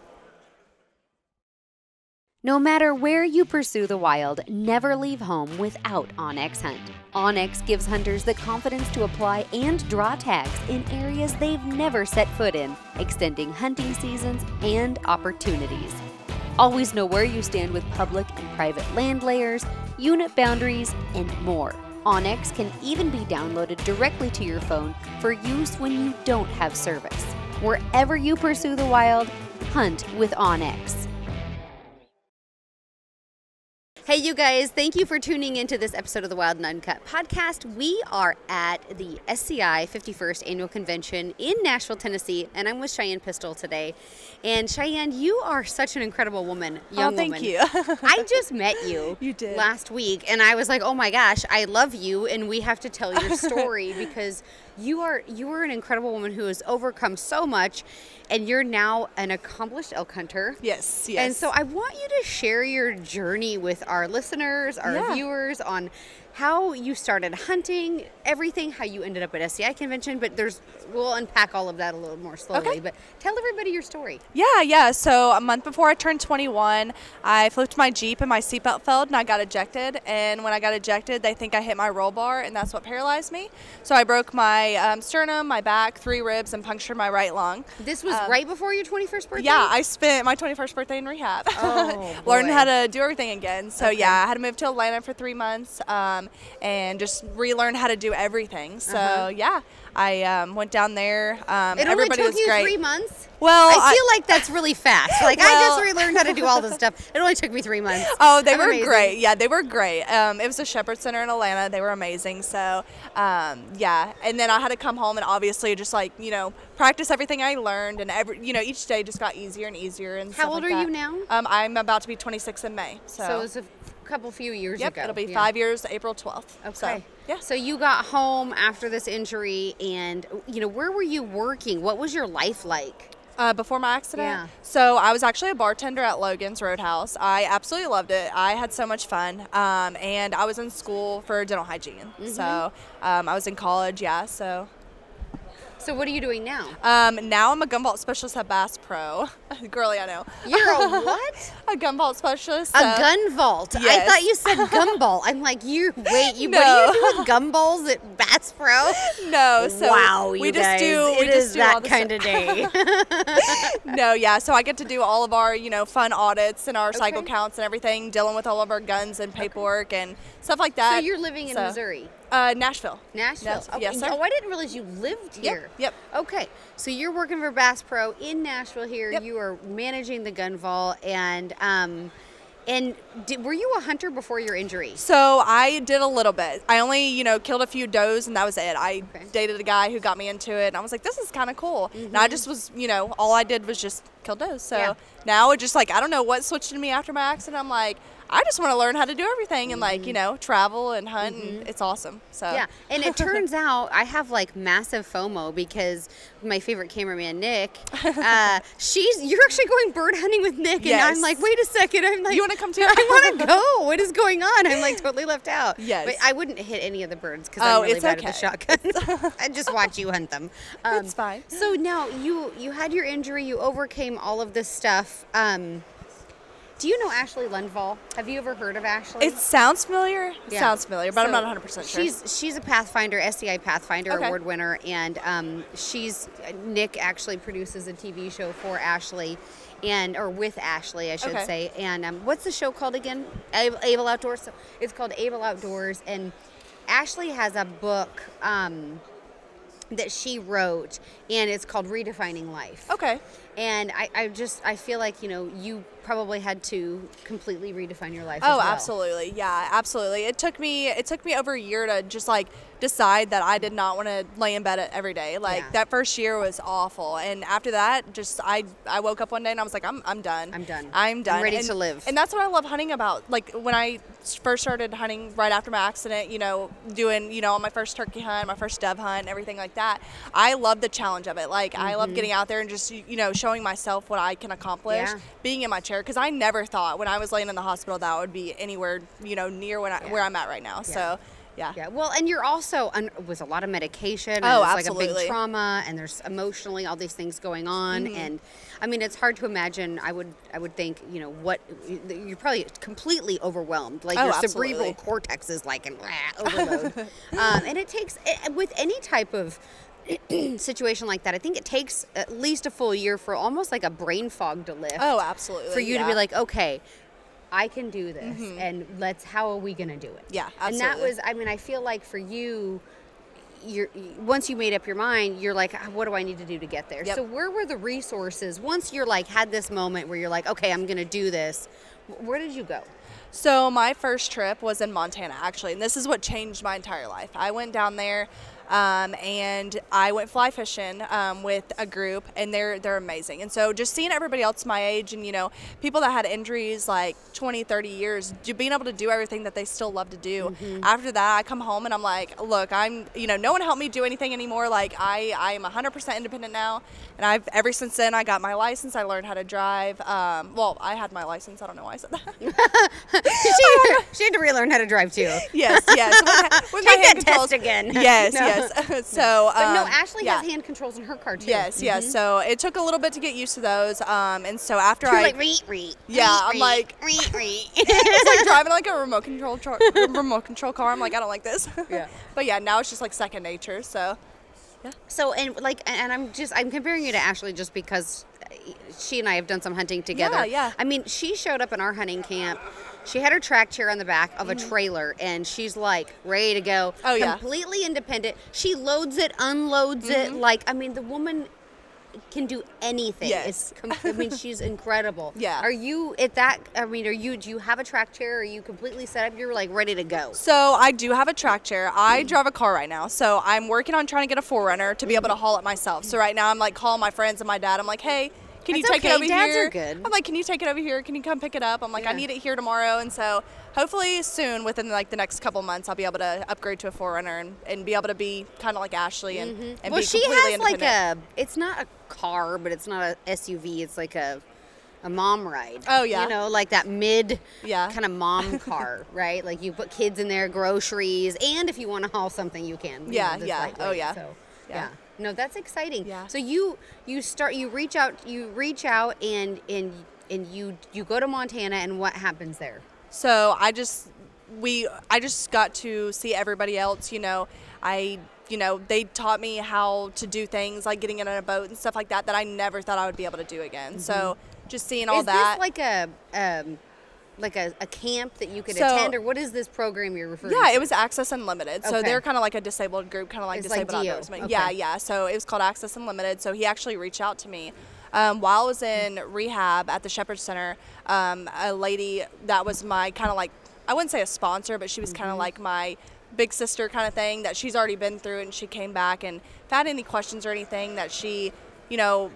No matter where you pursue the wild, never leave home without OnX Hunt. OnX gives hunters the confidence to apply and draw tags in areas they've never set foot in, extending hunting seasons and opportunities. Always know where you stand with public and private land layers, unit boundaries, and more. OnX can even be downloaded directly to your phone for use when you don't have service. Wherever you pursue the wild, hunt with OnX. Hey, you guys, thank you for tuning into this episode of the Wild & Uncut podcast. We are at the SCI 51st Annual Convention in Nashville, Tennessee, and I'm with Cheyenne Pistol today. And Cheyenne, you are such an incredible woman, young woman. Oh, thank you. I just met you, last week, and I was like, oh my gosh, I love you, and we have to tell your story because you are an incredible woman who has overcome so much, and you're now an accomplished elk hunter. Yes, yes. And so I want you to share your journey with our listeners, our viewers, on how you started hunting, everything, how you ended up at SCI Convention, but we'll unpack all of that a little more slowly, but tell everybody your story. Yeah, so a month before I turned 21, I flipped my Jeep and my seatbelt fell and I got ejected, and when I got ejected, they think I hit my roll bar, and that's what paralyzed me. So I broke my sternum, my back, 3 ribs, and punctured my right lung. This was right before your 21st birthday? Yeah, I spent my 21st birthday in rehab. Oh, learned how to do everything again, so yeah, I had to move to Atlanta for 3 months, and just relearn how to do everything. So yeah, I went down there. It only took you 3 months? Well, I feel like that's really fast. Like, well, I just relearned how to do all this stuff. It only took me 3 months. Oh, they were amazing. Great. Yeah, they were great. It was a Shepherd Center in Atlanta. They were amazing. So, yeah. And then I had to come home and obviously just, like, you know, practice everything I learned. And, you know, each day just got easier and easier. And how old are you now? I'm about to be 26 in May. So it was a couple few years ago. Yep, it'll be 5 years, April 12th. Okay. So, yeah. So you got home after this injury, and, you know, where were you working? What was your life like? Before my accident? Yeah. So I was actually a bartender at Logan's Roadhouse. I absolutely loved it. I had so much fun. And I was in school for dental hygiene. So I was in college, So what are you doing now? Now I'm a gun vault specialist at Bass Pro. Girly, I know. You're a what? A gun vault specialist. A gun vault? Yes. I thought you said gumball. I'm like, no. What do you do with gumballs at Bass Pro? No. So wow, you guys. We just do that kind of day. No, yeah. So I get to do all of our, you know, fun audits and our cycle counts and everything, dealing with all of our guns and paperwork and stuff like that. So you're living in Missouri? Nashville. Nashville. Yes, sir. Oh, I didn't realize you lived here. Yep. Okay. So you're working for Bass Pro in Nashville here. Yep. You are managing the gun vault, and were you a hunter before your injury? So I did a little bit. I only, you know, killed a few does, and that was it. I dated a guy who got me into it, and I was like, this is kind of cool. And I just was, you know, all I did was just kill does. So now it just, like, I don't know what switched in me after my accident. I'm like, I just want to learn how to do everything and like, you know, travel and hunt and it's awesome. So yeah, and it turns out I have like massive FOMO because my favorite cameraman Nick, you're actually going bird hunting with Nick, and I'm like, wait a second, I'm like, you want to come too? I want to go. What is going on? I'm like totally left out. Yes, but I wouldn't hit any of the birds because I'm really bad at the shotgun. I just watch you hunt them. It's fine. So now you had your injury, you overcame all of this stuff. Do you know Ashley Lundvall? Have you ever heard of Ashley? It sounds familiar. Yeah. Sounds familiar, but I'm not 100% sure. She's a Pathfinder, SCI Pathfinder award winner, and Nick actually produces a TV show for Ashley, or with Ashley, I should say. And what's the show called again? Able Outdoors. So it's called Able Outdoors, and Ashley has a book that she wrote, and it's called Redefining Life. Okay. And I feel like, you know, you probably had to completely redefine your life as well. Oh, absolutely. Yeah, absolutely. It took me over a year to just like decide that I did not want to lay in bed every day. Like that first year was awful. And after that, just I woke up one day and I was like, I'm done. I'm ready to live. And that's what I love hunting about. Like when I first started hunting right after my accident, you know, doing, you know, my first turkey hunt, my first dove hunt, everything like that. I love the challenge of it. Like I love getting out there and just, you know, showing myself what I can accomplish, being in my chair, because I never thought when I was laying in the hospital that I would be anywhere, you know, near where I'm at right now. So yeah. Well, and you're also with a lot of medication. And it's absolutely like a big trauma, and there's emotionally all these things going on, and I mean it's hard to imagine. I would think, you know, what you're probably completely overwhelmed. Like your cerebral cortex is like an overload, and it takes with any type of situation like that, I think it takes at least a full year for almost like a brain fog to lift. Oh, absolutely. For you to be like, okay, I can do this, and how are we gonna do it? Yeah, absolutely. And that was, I mean, I feel like for you, once you made up your mind, you're like, what do I need to do to get there? Yep. So where were the resources once you're like had this moment where you're like, okay, I'm gonna do this? Where did you go? So my first trip was in Montana, actually, and this is what changed my entire life. I went down there. And I went fly fishing with a group, and they're amazing. And so just seeing everybody else my age and, you know, people that had injuries like 20, 30 years, being able to do everything that they still love to do. After that, I come home and I'm like, look, you know, no one helped me do anything anymore. Like I am 100% independent now. And ever since then, I got my license. I learned how to drive. Well, I had my license. I don't know why I said that. She had to relearn how to drive too. Yes. With take my hand that controls. Test again. Yes, no. Yes. So, but no, Ashley has hand controls in her car too. Yes. So it took a little bit to get used to those. And so after it's like driving like a remote control car. I'm like, I don't like this. Yeah. But yeah, now it's just like second nature. So. Yeah. So I'm comparing you to Ashley just because she and I have done some hunting together. Yeah. I mean, she showed up in our hunting camp. She had her track chair on the back of a trailer, and she's like ready to go. Oh yeah. Completely independent. She loads it, unloads it. Like, I mean, the woman can do anything. Yes. I mean, she's incredible. Yeah. Are you at that? I mean, do you have a track chair? Are you completely set up? You're like ready to go. So I do have a track chair. I drive a car right now. So I'm working on trying to get a 4Runner to be able to haul it myself. So right now I'm like calling my friends and my dad. I'm like, hey, can you take it over here? I'm like, can you take it over here? Can you come pick it up? I'm like, I need it here tomorrow. And so hopefully soon, within like the next couple months, I'll be able to upgrade to a 4Runner and be able to be kind of like Ashley and be completely independent. Well, she has like it's not a car, but it's not a SUV. It's like a mom ride. Oh yeah. You know, like that kind of mom car, right? Like you put kids in there, groceries, and if you want to haul something, you can. Yeah. No, that's exciting. Yeah. So you reach out and you go to Montana, and what happens there? So I just got to see everybody else, you know. You know, they taught me how to do things like getting in on a boat and stuff like that I never thought I would be able to do again. So just seeing all that. Is this like a camp that you could attend, or what is this program you're referring to? Yeah, it was Access Unlimited. So they're kind of like a disabled group, kind of like Disabled Outdoorsmen. Yeah. So it was called Access Unlimited. So he actually reached out to me. While I was in rehab at the Shepherd Center, a lady that was my kind of like, I wouldn't say a sponsor, but she was kind of like my big sister kind of thing, that she's already been through, and she came back, and if I had any questions or anything that she, you know,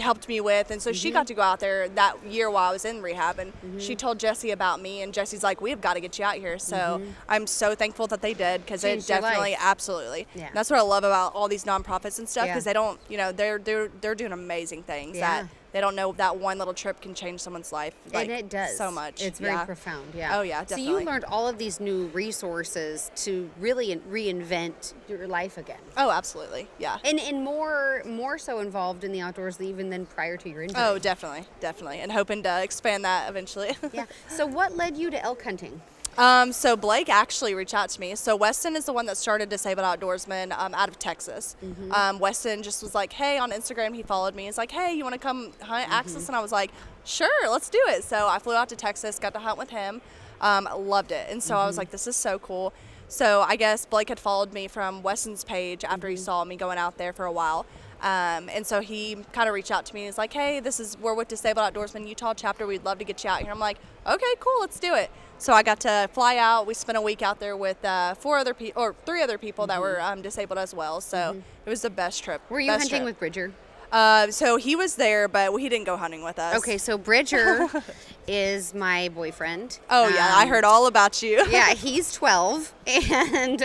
helped me with, and so she got to go out there that year while I was in rehab, and she told Jesse about me, and Jesse's like, we've got to get you out here. So I'm so thankful that they did, because it definitely, absolutely. Yeah. That's what I love about all these nonprofits and stuff, because they don't, you know, they're doing amazing things that they don't know that one little trip can change someone's life. Like, and it does. So much. It's very profound. Yeah. Oh yeah, definitely. So you learned all of these new resources to really reinvent your life again. Oh, absolutely. Yeah. And more so involved in the outdoors even than prior to your injury. Oh, definitely. Definitely. And hoping to expand that eventually. Yeah. So what led you to elk hunting? So Blake actually reached out to me. So Weston is the one that started Disabled Outdoorsmen out of Texas. Weston just was like, hey, on Instagram, he followed me. He's like, hey, you want to come hunt Access? And I was like, sure, let's do it. So I flew out to Texas, got to hunt with him, loved it. And so I was like, this is so cool. So I guess Blake had followed me from Weston's page after he saw me going out there for a while. And so he kind of reached out to me and was like, hey, we're with Disabled Outdoorsmen Utah chapter. We'd love to get you out here. I'm like, okay, cool, let's do it. So I got to fly out. We spent a week out there with three other people that were disabled as well. So it was the best trip. Were you hunting with Bridger? So he was there, but he didn't go hunting with us. Okay, so Bridger is my boyfriend. Oh, yeah, I heard all about you. Yeah, he's 12, and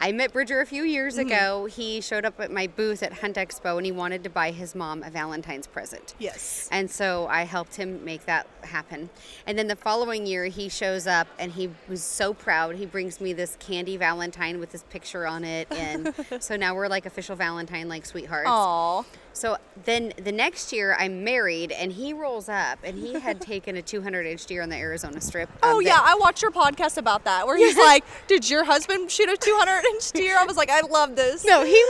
I met Bridger a few years ago. He showed up at my booth at Hunt Expo, and he wanted to buy his mom a Valentine's present. Yes. And so I helped him make that happen. And then the following year, he shows up, and he was so proud. He brings me this candy Valentine with his picture on it, and so now we're like official Valentine, like sweethearts. Aww. So then the next year I'm married, and he rolls up, and he had taken a 200-inch deer on the Arizona Strip. Oh, yeah. I watched your podcast about that where he's like, did your husband shoot a 200-inch deer? I was like, I love this. No, he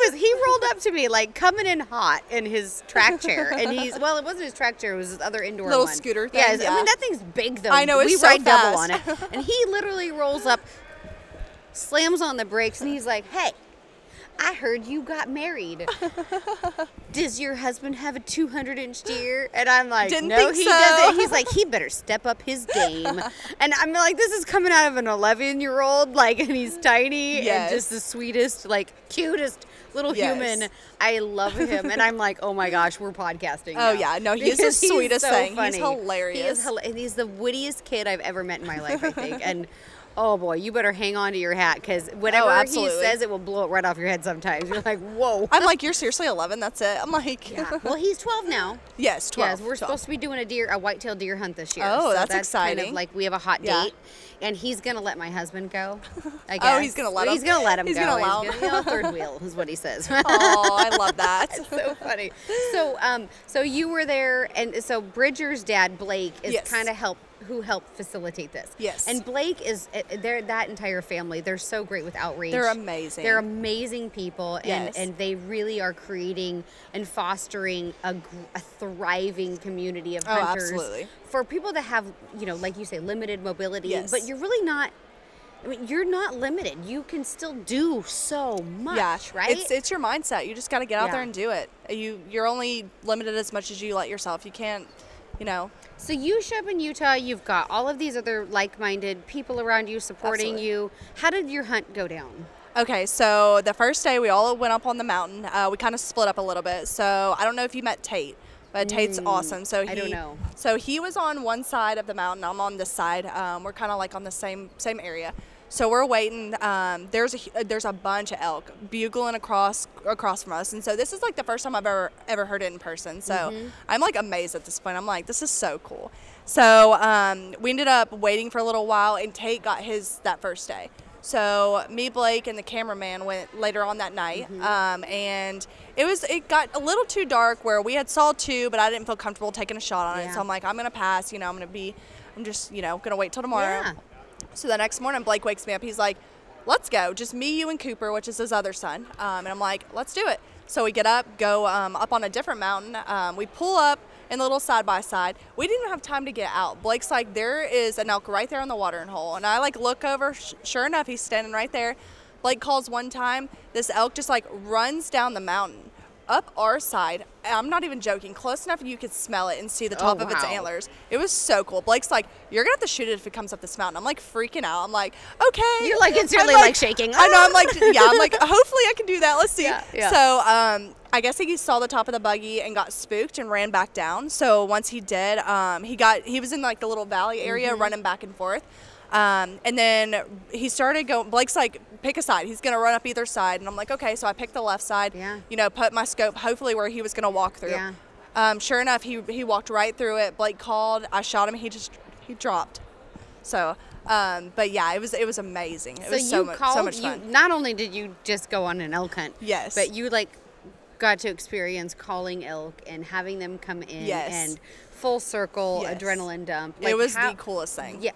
rolled up to me like coming in hot in his track chair. And he's, well, it wasn't his track chair. It was his other indoor little one. Little scooter thing. Yeah, I mean, that thing's big, though. I know. It's so fast. We ride double on it. And he literally rolls up, slams on the brakes, and he's like, hey. I heard you got married. Does your husband have a 200-inch deer? And I'm like, no, he doesn't. He's like, he better step up his game. And I'm like, this is coming out of an 11-year-old, like, and he's tiny and just the sweetest, like, cutest little human. I love him. And I'm like, oh my gosh, we're podcasting now. Oh yeah, no, he's the sweetest thing. Funny. He's hilarious. He's the wittiest kid I've ever met in my life, I think. And oh boy, you better hang on to your hat, because whatever he says, it will blow it right off your head sometimes. You're like, whoa. I'm like, you're seriously 11? That's it? I'm like. Yeah. Well, he's 12 now. Yes, 12. Yes, we're supposed to be doing a whitetail deer hunt this year. Oh, so that's exciting. Kind of like we have a hot date, and he's going to let my husband go, I guess. Oh, he's going to let him? He's going to let him go. He's going to allow him. Third wheel is what he says. Oh, I love that. It's so funny. So, so you were there, and so Bridger's dad, Blake, is kind of who helped facilitate this. Yes. And Blake is, that entire family, they're so great with outreach. They're amazing. They're amazing people, and they really are creating and fostering a thriving community of hunters. Oh, absolutely. For people that have, you know, like you say, limited mobility, but you're really not, I mean, you're not limited. You can still do so much, right? It's your mindset. You just got to get out there and do it. You're only limited as much as you let yourself. You can't, you know. So you show up in Utah, you've got all of these other like-minded people around you supporting you. How did your hunt go down? Okay, so the first day we all went up on the mountain. We kind of split up a little bit. So I don't know if you met Tate, but Tate's awesome. So I don't know. So he was on one side of the mountain. I'm on this side. We're kind of like on the same area. So we're waiting. There's a bunch of elk bugling across from us, and so this is like the first time I've ever heard it in person. So I'm like amazed at this point. I'm like, this is so cool. So we ended up waiting for a little while, and Tate got his that first day. So me, Blake, and the cameraman went later on that night, and it got a little too dark where we had saw two, but I didn't feel comfortable taking a shot on it. So I'm like, I'm gonna pass. You know, I'm just gonna wait till tomorrow. Yeah. So the next morning, Blake wakes me up. He's like, let's go. Just me, you, and Cooper, which is his other son. And I'm like, let's do it. So we get up, go up on a different mountain. We pull up in the little side-by-side. We didn't even have time to get out. Blake's like, there is an elk right there on the watering hole. And I, like, look over. Sure enough, he's standing right there. Blake calls one time. This elk just, like, runs down the mountain up our side. I'm not even joking. Close enough you could smell it and see the top of its antlers. It was so cool. Blake's like, you're going to have to shoot it if it comes up this mountain. I'm like freaking out. I'm like, okay. You're like, it's really like shaking. I know. I'm like, hopefully I can do that. Let's see. Yeah, yeah. So I guess he saw the top of the buggy and got spooked and ran back down. So once he did, he was in like the little valley area, mm-hmm. running back and forth. And then he started going, Blake's like, pick a side. He's going to run up either side. And I'm like, okay, so I picked the left side, yeah. you know, put my scope hopefully where he was going to walk through. Yeah. Sure enough, he walked right through it. Blake called, I shot him. He dropped. So, but yeah, it was amazing. It was so much fun. Not only did you just go on an elk hunt, yes, but you like got to experience calling elk and having them come in, yes. and full circle, yes. adrenaline dump. Like, it was the coolest thing. Yeah.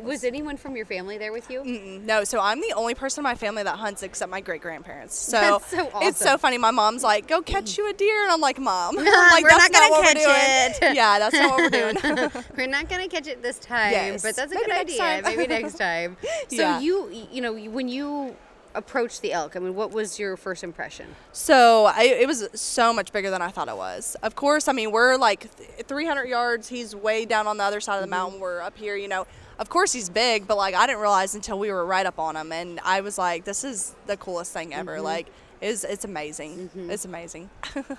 Was anyone from your family there with you? Mm-mm. No. So I'm the only person in my family that hunts except my great-grandparents. So, awesome. It's so funny. My mom's like, go catch you a deer. And I'm like, Mom, I'm like, we're that's not going to catch it. Yeah, that's not what we're doing. We're not going to catch it this time, yes. but that's a good idea. Maybe next time. So yeah. You know, when you approach the elk, I mean, what was your first impression? So it was so much bigger than I thought it was. Of course, I mean, we're like 300 yards. He's way down on the other side of the mm-hmm. mountain. We're up here, you know. Of course he's big, but like I didn't realize until we were right up on him, and I was like, this is the coolest thing ever. Mm-hmm. Like it's amazing. Mm-hmm. It's amazing.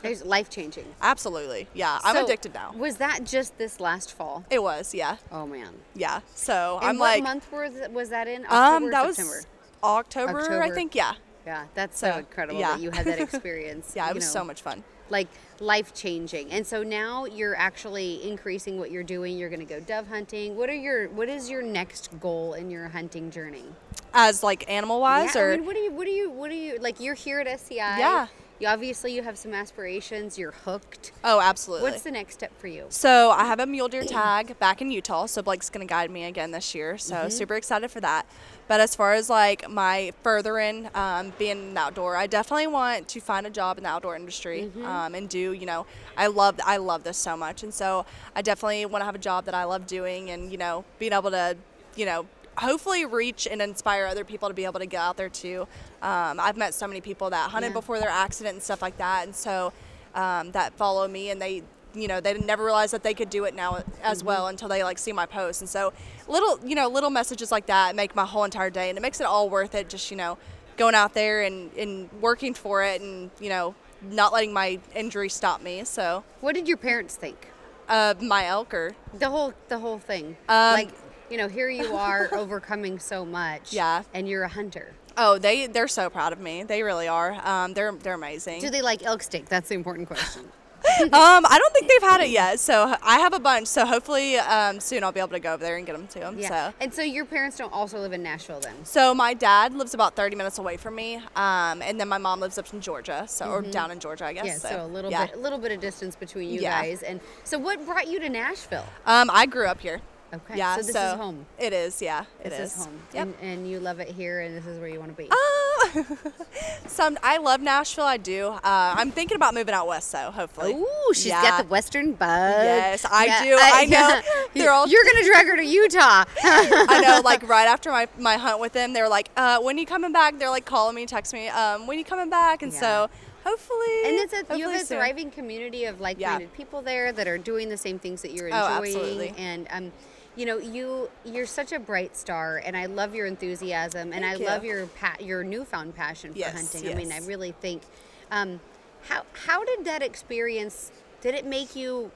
It's life-changing. Absolutely. Yeah. So I'm addicted now. Was that just this last fall? It was, yeah. Oh man. Yeah. So and I'm like, what month was that in? October or September? October, I think, yeah. Yeah, that's so incredible, yeah. that you had that experience. Yeah, it was so much fun. Like, life-changing. And so now you're actually increasing what you're doing. You're going to go dove hunting. What is your next goal in your hunting journey? As, like, animal-wise? Yeah, or? I mean, like, you're here at SCI. Yeah. Obviously, you have some aspirations. You're hooked. Oh, absolutely. What's the next step for you? So I have a mule deer tag back in Utah. So Blake's going to guide me again this year. So mm-hmm. super excited for that. But as far as like my furthering, being in the outdoor, I definitely want to find a job in the outdoor industry, mm-hmm. And do, you know, I love this so much. And so I definitely want to have a job that I love doing and, you know, being able to, you know, hopefully reach and inspire other people to be able to get out there too. I've met so many people that hunted yeah. before their accident and stuff like that, and so that follow me, and they, you know, they never realized that they could do it now as mm-hmm. well until they like see my posts. And so little messages like that make my whole entire day, and it makes it all worth it, just, you know, going out there and working for it, and, you know, not letting my injury stop me. So what did your parents think? My elk, or the whole thing? Like, you know, here you are overcoming so much. Yeah. And you're a hunter. Oh, they're so proud of me. They really are. They're amazing. Do they like elk steak? That's the important question. I don't think they've had it yet, so I have a bunch. So hopefully soon I'll be able to go over there and get them to them. Yeah. So. And so your parents don't also live in Nashville then? So my dad lives about 30 minutes away from me, and then my mom lives up in Georgia, so mm-hmm. or down in Georgia, I guess. Yeah, so a little bit of distance between you yeah. guys. And so what brought you to Nashville? I grew up here. Okay, yeah, so this is home. It is, yeah. This is home. Yep. And you love it here, and this is where you want to be. I love Nashville, I do. I'm thinking about moving out west, so hopefully. Ooh, she's yeah. got the western bug. Yes, I do. I know. Yeah. You're going to drag her to Utah. I know, like right after my hunt with them, they were like, when are you coming back? They're like calling me, texting me, when are you coming back? And yeah. so... Hopefully. And you have a thriving community of like-minded yeah. people there that are doing the same things that you're enjoying. Oh, absolutely. And, you know, you're such a bright star, and I love your enthusiasm, and I love your newfound passion for yes, hunting. Yes. I mean, I really think, how did that experience, did it make you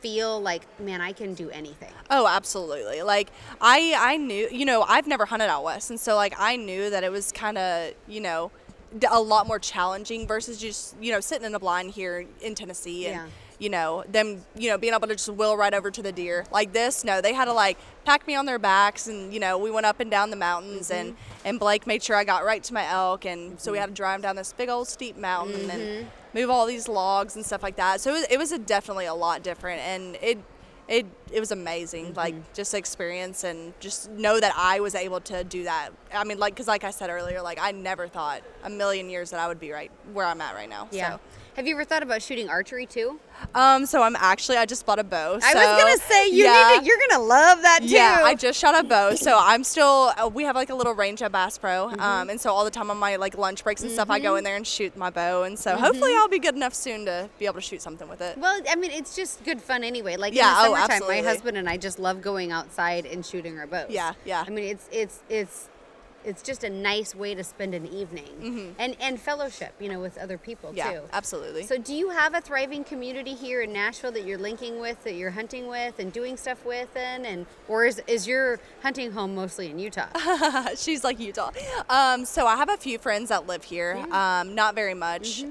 feel like, man, I can do anything? Oh, absolutely. Like, I knew, you know, I've never hunted out west, and so, like, I knew that it was kind of, you know, a lot more challenging versus just, you know, sitting in a blind here in Tennessee and, yeah. you know, them, you know, being able to just wheel right over to the deer like this. No, they had to like pack me on their backs, and, you know, we went up and down the mountains, mm-hmm. and Blake made sure I got right to my elk. And mm-hmm. so we had to drive down this big old steep mountain, mm-hmm. and move all these logs and stuff like that. So it was definitely a lot different, and it was amazing, mm-hmm. like, just experience, and just know that I was able to do that. I mean, like, because like I said earlier, like, I never thought a million years that I would be right where I'm at right now. Yeah. So. Have you ever thought about shooting archery too? So I just bought a bow. So, I was going to say, you're going to love that too. Yeah, I just shot a bow. So I'm still, we have like a little range at Bass Pro. Mm-hmm. And so all the time on my like lunch breaks and mm-hmm. stuff, I go in there and shoot my bow. And so mm-hmm. hopefully I'll be good enough soon to be able to shoot something with it. Well, I mean, it's just good fun anyway. Like yeah, in the summertime, my husband and I just love going outside and shooting our bows. Yeah, yeah. I mean, it's it's just a nice way to spend an evening and fellowship, you know, with other people too. Absolutely. So do you have a thriving community here in Nashville that you're linking with, that you're hunting with and doing stuff with, and or is your hunting home mostly in Utah? She's like Utah. So I have a few friends that live here, not very much.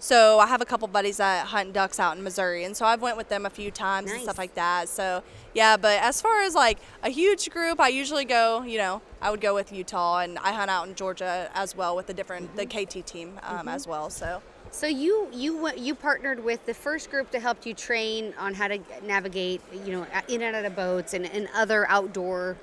So I have a couple buddies that hunt ducks out in Missouri, and so I've went with them a few times and stuff like that. So yeah, but as far as like a huge group, I usually go, you know, I would go with Utah, and I hunt out in Georgia as well with the different, the KT team as well, so. So you partnered with the first group that helped you train on how to navigate, you know, in and out of boats and other outdoor,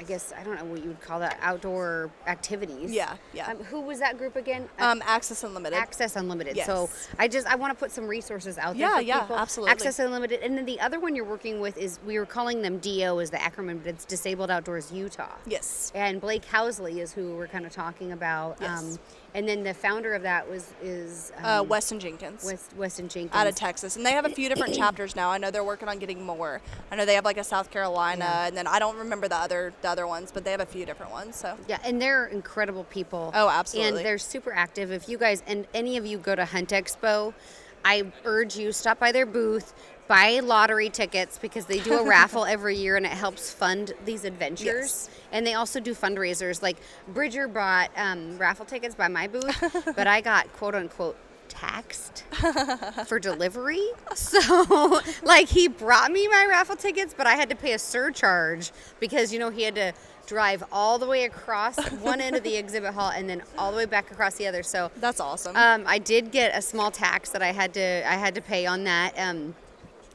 I guess, I don't know what you would call that, outdoor activities. Yeah, yeah. Who was that group again? Access Unlimited. Access Unlimited. Yes. So I want to put some resources out there for people. Yeah, absolutely. Access Unlimited. And then the other one you're working with is, we were calling them DO is the acronym, but it's Disabled Outdoors Utah. Yes. And Blake Housley is who we're kind of talking about. Yes. And then the founder of that is Weston Jenkins. Weston Jenkins. Out of Texas. And they have a few different chapters now. I know they're working on getting more. I know they have like a South Carolina, and then I don't remember the other ones, but they have a few different ones. So yeah, and they're incredible people. Oh, absolutely. And they're super active. If you guys, and any of you go to Hunt Expo, I urge you, stop by their booth, buy lottery tickets, because they do a raffle every year and it helps fund these adventures. Yes. And they also do fundraisers. Like Bridger bought raffle tickets by my booth, but I got quote unquote taxed for delivery. So like, he brought me my raffle tickets, but I had to pay a surcharge because, you know, he had to drive all the way across one end of the exhibit hall and then all the way back across the other. So that's awesome. I did get a small tax that I had to pay on that.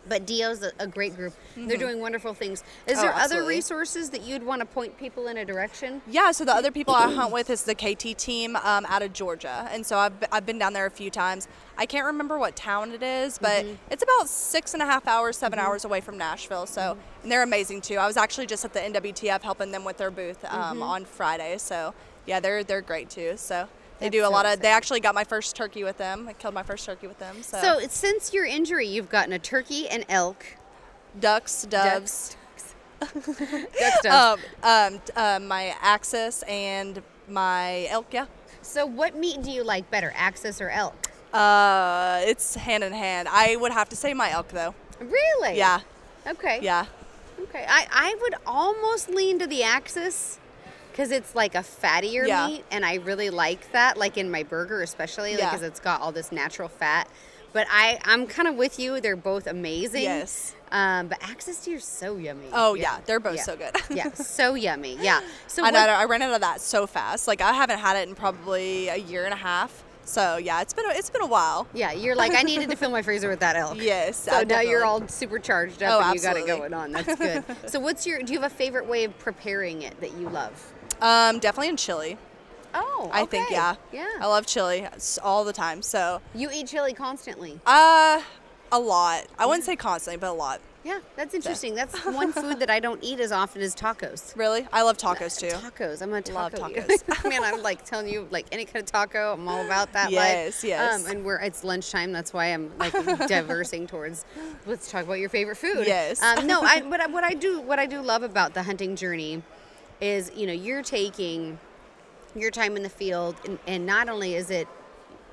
But DO's a great group. They're doing wonderful things. Is there other resources that you'd want to point people in a direction? Yeah, so the other people I hunt with is the KT team out of Georgia. And so I've been down there a few times. I can't remember what town it is, but it's about 6.5 hours, 7 hours away from Nashville. So and they're amazing too. I was actually just at the NWTF helping them with their booth on Friday. So yeah, they're great too. So they do a lot of, they actually got my first turkey with them. I killed my first turkey with them. So since your injury, you've gotten a turkey, an elk. Ducks, doves. Ducks, doves. My Axis and my elk, yeah. So what meat do you like better, Axis or elk? It's hand in hand. I would have to say my elk, though. Really? Yeah. Okay. Yeah. Okay. I would almost lean to the Axis, because it's like a fattier meat, and I really like that, like in my burger especially, because it's got all this natural fat. But I'm kind of with you. They're both amazing. Yes. But Access Deer is so yummy. Oh, yeah. They're both so good. Yeah. So yummy. Yeah. So I ran out of that so fast. Like, I haven't had it in probably a year and a half. So, yeah, it's been a while. Yeah, you're like, I needed to fill my freezer with that elk. Yes. So now you're all super charged up and absolutely. You got it going on. That's good. So do you have a favorite way of preparing it that you love? Definitely in chili. Oh, okay. I think, yeah. Yeah. I love chili all the time, so. You eat chili constantly? A lot. I wouldn't say constantly, but a lot. Yeah, that's interesting. So. That's one food that I don't eat as often as tacos. Really? I love tacos too. Tacos. I'm a taco. Love tacos. Man, I'm like telling you, like any kind of taco, I'm all about that. Yes, yes. And it's lunchtime. That's why I'm like diversing towards, let's talk about your favorite food. Yes. What I do love about the hunting journey is, you know, you're taking your time in the field, and not only is it,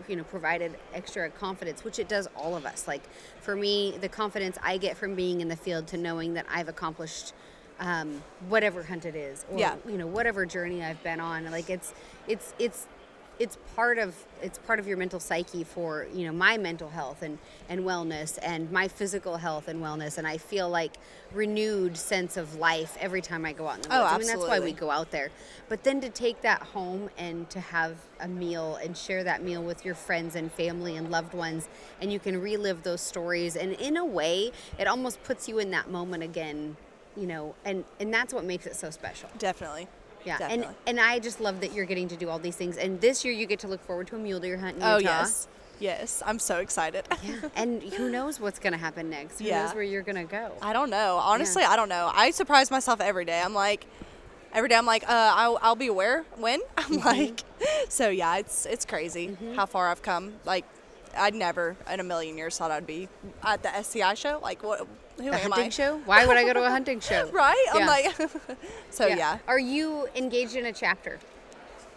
you know, provided extra confidence, which it does all of us. Like for me, the confidence I get from being in the field to knowing that I've accomplished whatever hunt it is, or you know, whatever journey I've been on. Like it's part of your mental psyche for, you know, my mental health and wellness, and my physical health and wellness, and I feel like renewed sense of life every time I go out in the woods. I mean, that's why we go out there. But then to take that home and to have a meal and share that meal with your friends and family and loved ones, and you can relive those stories, and in a way it almost puts you in that moment again, you know, and that's what makes it so special. Definitely. Yeah, and I just love that you're getting to do all these things. And this year you get to look forward to a mule deer hunt in Utah. Oh, yes. Yes, I'm so excited. Yeah, and who knows what's going to happen next? Who knows where you're going to go? I don't know. Honestly, I don't know. I surprise myself every day. Every day I'm like, I'll be aware when. I'm like, so yeah, it's crazy how far I've come. Like, I'd never in a million years thought I'd be at the SCI show. Like, what? who am I? Hunting show? Why would I go to a hunting show? Right? Yeah. I'm like, so yeah. Are you engaged in a chapter?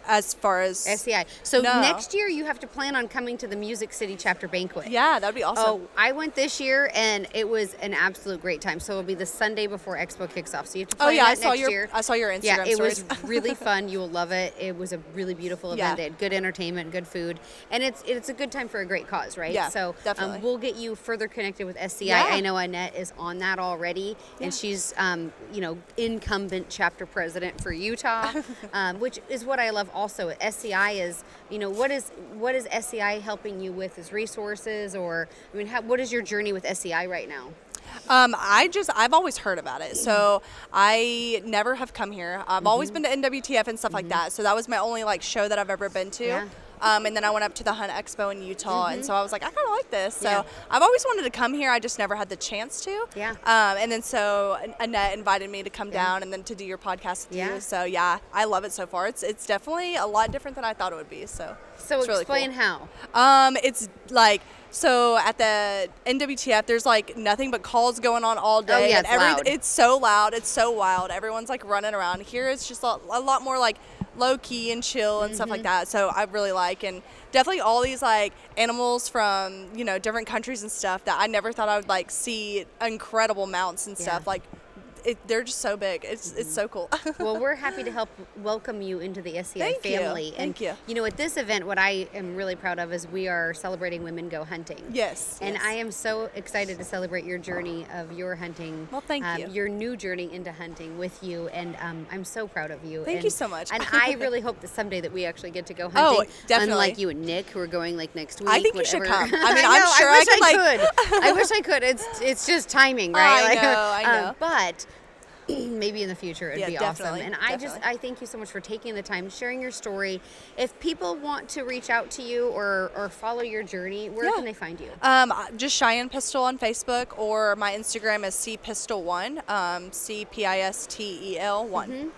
As far as SCI. So no. Next year you have to plan on coming to the Music City chapter banquet. Yeah, that'd be awesome. Oh, I went this year and it was an absolute great time. So it'll be the Sunday before Expo kicks off. So you have to plan next year. I saw your Instagram stories. Yeah, it was really fun. You will love it. It was a really beautiful event. They had good entertainment, good food, and it's a good time for a great cause, right? Yeah, so definitely. We'll get you further connected with SCI. Yeah. I know Annette is on that already, and she's you know, incumbent chapter president for Utah, which is what I love. Also, SCI is, you know, what is SCI helping you with as resources, or I mean, what is your journey with SCI right now? I've always heard about it, so I never have come here. I've always been to NWTF and stuff like that, so that was my only like show that I've ever been to. Yeah. And then I went up to the Hunt Expo in Utah, and so I was like, I kind of like this. So I've always wanted to come here. I just never had the chance to. Yeah. And then so Annette invited me to come down and then to do your podcast with you. So yeah, I love it so far. It's definitely a lot different than I thought it would be. So it's explain really cool. How. It's like. So at the NWTF, there's like nothing but calls going on all day. Oh yeah, it's so loud. It's so wild. Everyone's like running around. Here it's just a lot more like low key and chill and stuff like that. So I really like, and definitely all these like animals from, you know, different countries and stuff that I never thought I would like see, incredible mounts and stuff like. They're just so big. It's so cool. Well, we're happy to help welcome you into the SCI family. Thank you. You know, at this event, what I am really proud of is we are celebrating Women Go Hunting. Yes. And I am so excited to celebrate your journey of your hunting. Well, thank you. Your new journey into hunting with you, and I'm so proud of you. Thank you so much. And I really hope that someday that we actually get to go hunting. Oh, definitely. Unlike you and Nick, who are going like next week. I think you should come. I mean, I'm sure I could. I wish I could. It's just timing, right? I know. But maybe in the future it'd be awesome. And I thank you so much for taking the time, sharing your story. If people want to reach out to you or follow your journey, where can they find you? Just Cheyenne Pistol on Facebook, or my Instagram is cpistol1, cpistel1.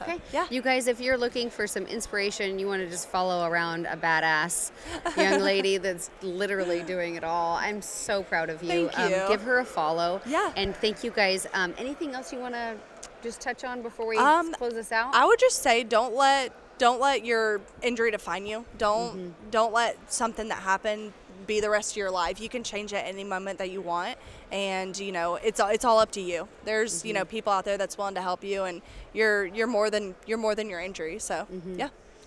Okay. Yeah. You guys, if you're looking for some inspiration, you want to just follow around a badass young lady that's literally doing it all. I'm so proud of you. Thank you. Give her a follow. Yeah. And thank you guys. Anything else you want to just touch on before we close this out? I would just say don't let your injury define you. Don't let something that happened be the rest of your life. You can change at any moment that you want, and you know it's all up to you. There's you know, people out there that's willing to help you, and you're more than your injury. So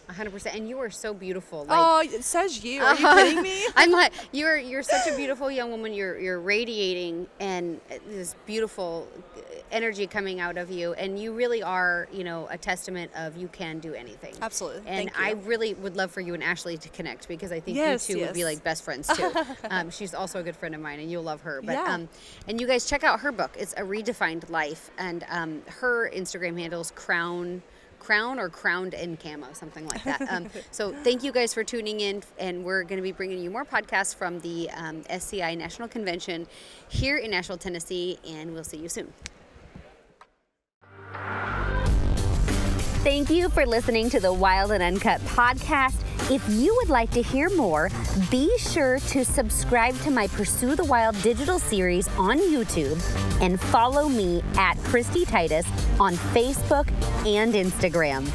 100%. And you are so beautiful. Like, oh, it says you. Are you kidding me? I'm like, you're such a beautiful young woman. You're radiating, and this beautiful energy coming out of you, and you really are, you know, a testament of you can do anything. Absolutely. And I really would love for you and Ashley to connect, because I think you two would be like best friends too. She's also a good friend of mine, and you'll love her. But and you guys check out her book. It's A Redefined Life, and her Instagram handle's Crown or Crowned in Camo, something like that. So thank you guys for tuning in, and we're going to be bringing you more podcasts from the SCI National Convention here in Nashville, Tennessee, and we'll see you soon. Thank you for listening to the Wild and Uncut podcast. If you would like to hear more, be sure to subscribe to my Pursue the Wild digital series on YouTube, and follow me at Kristy Titus on Facebook and Instagram.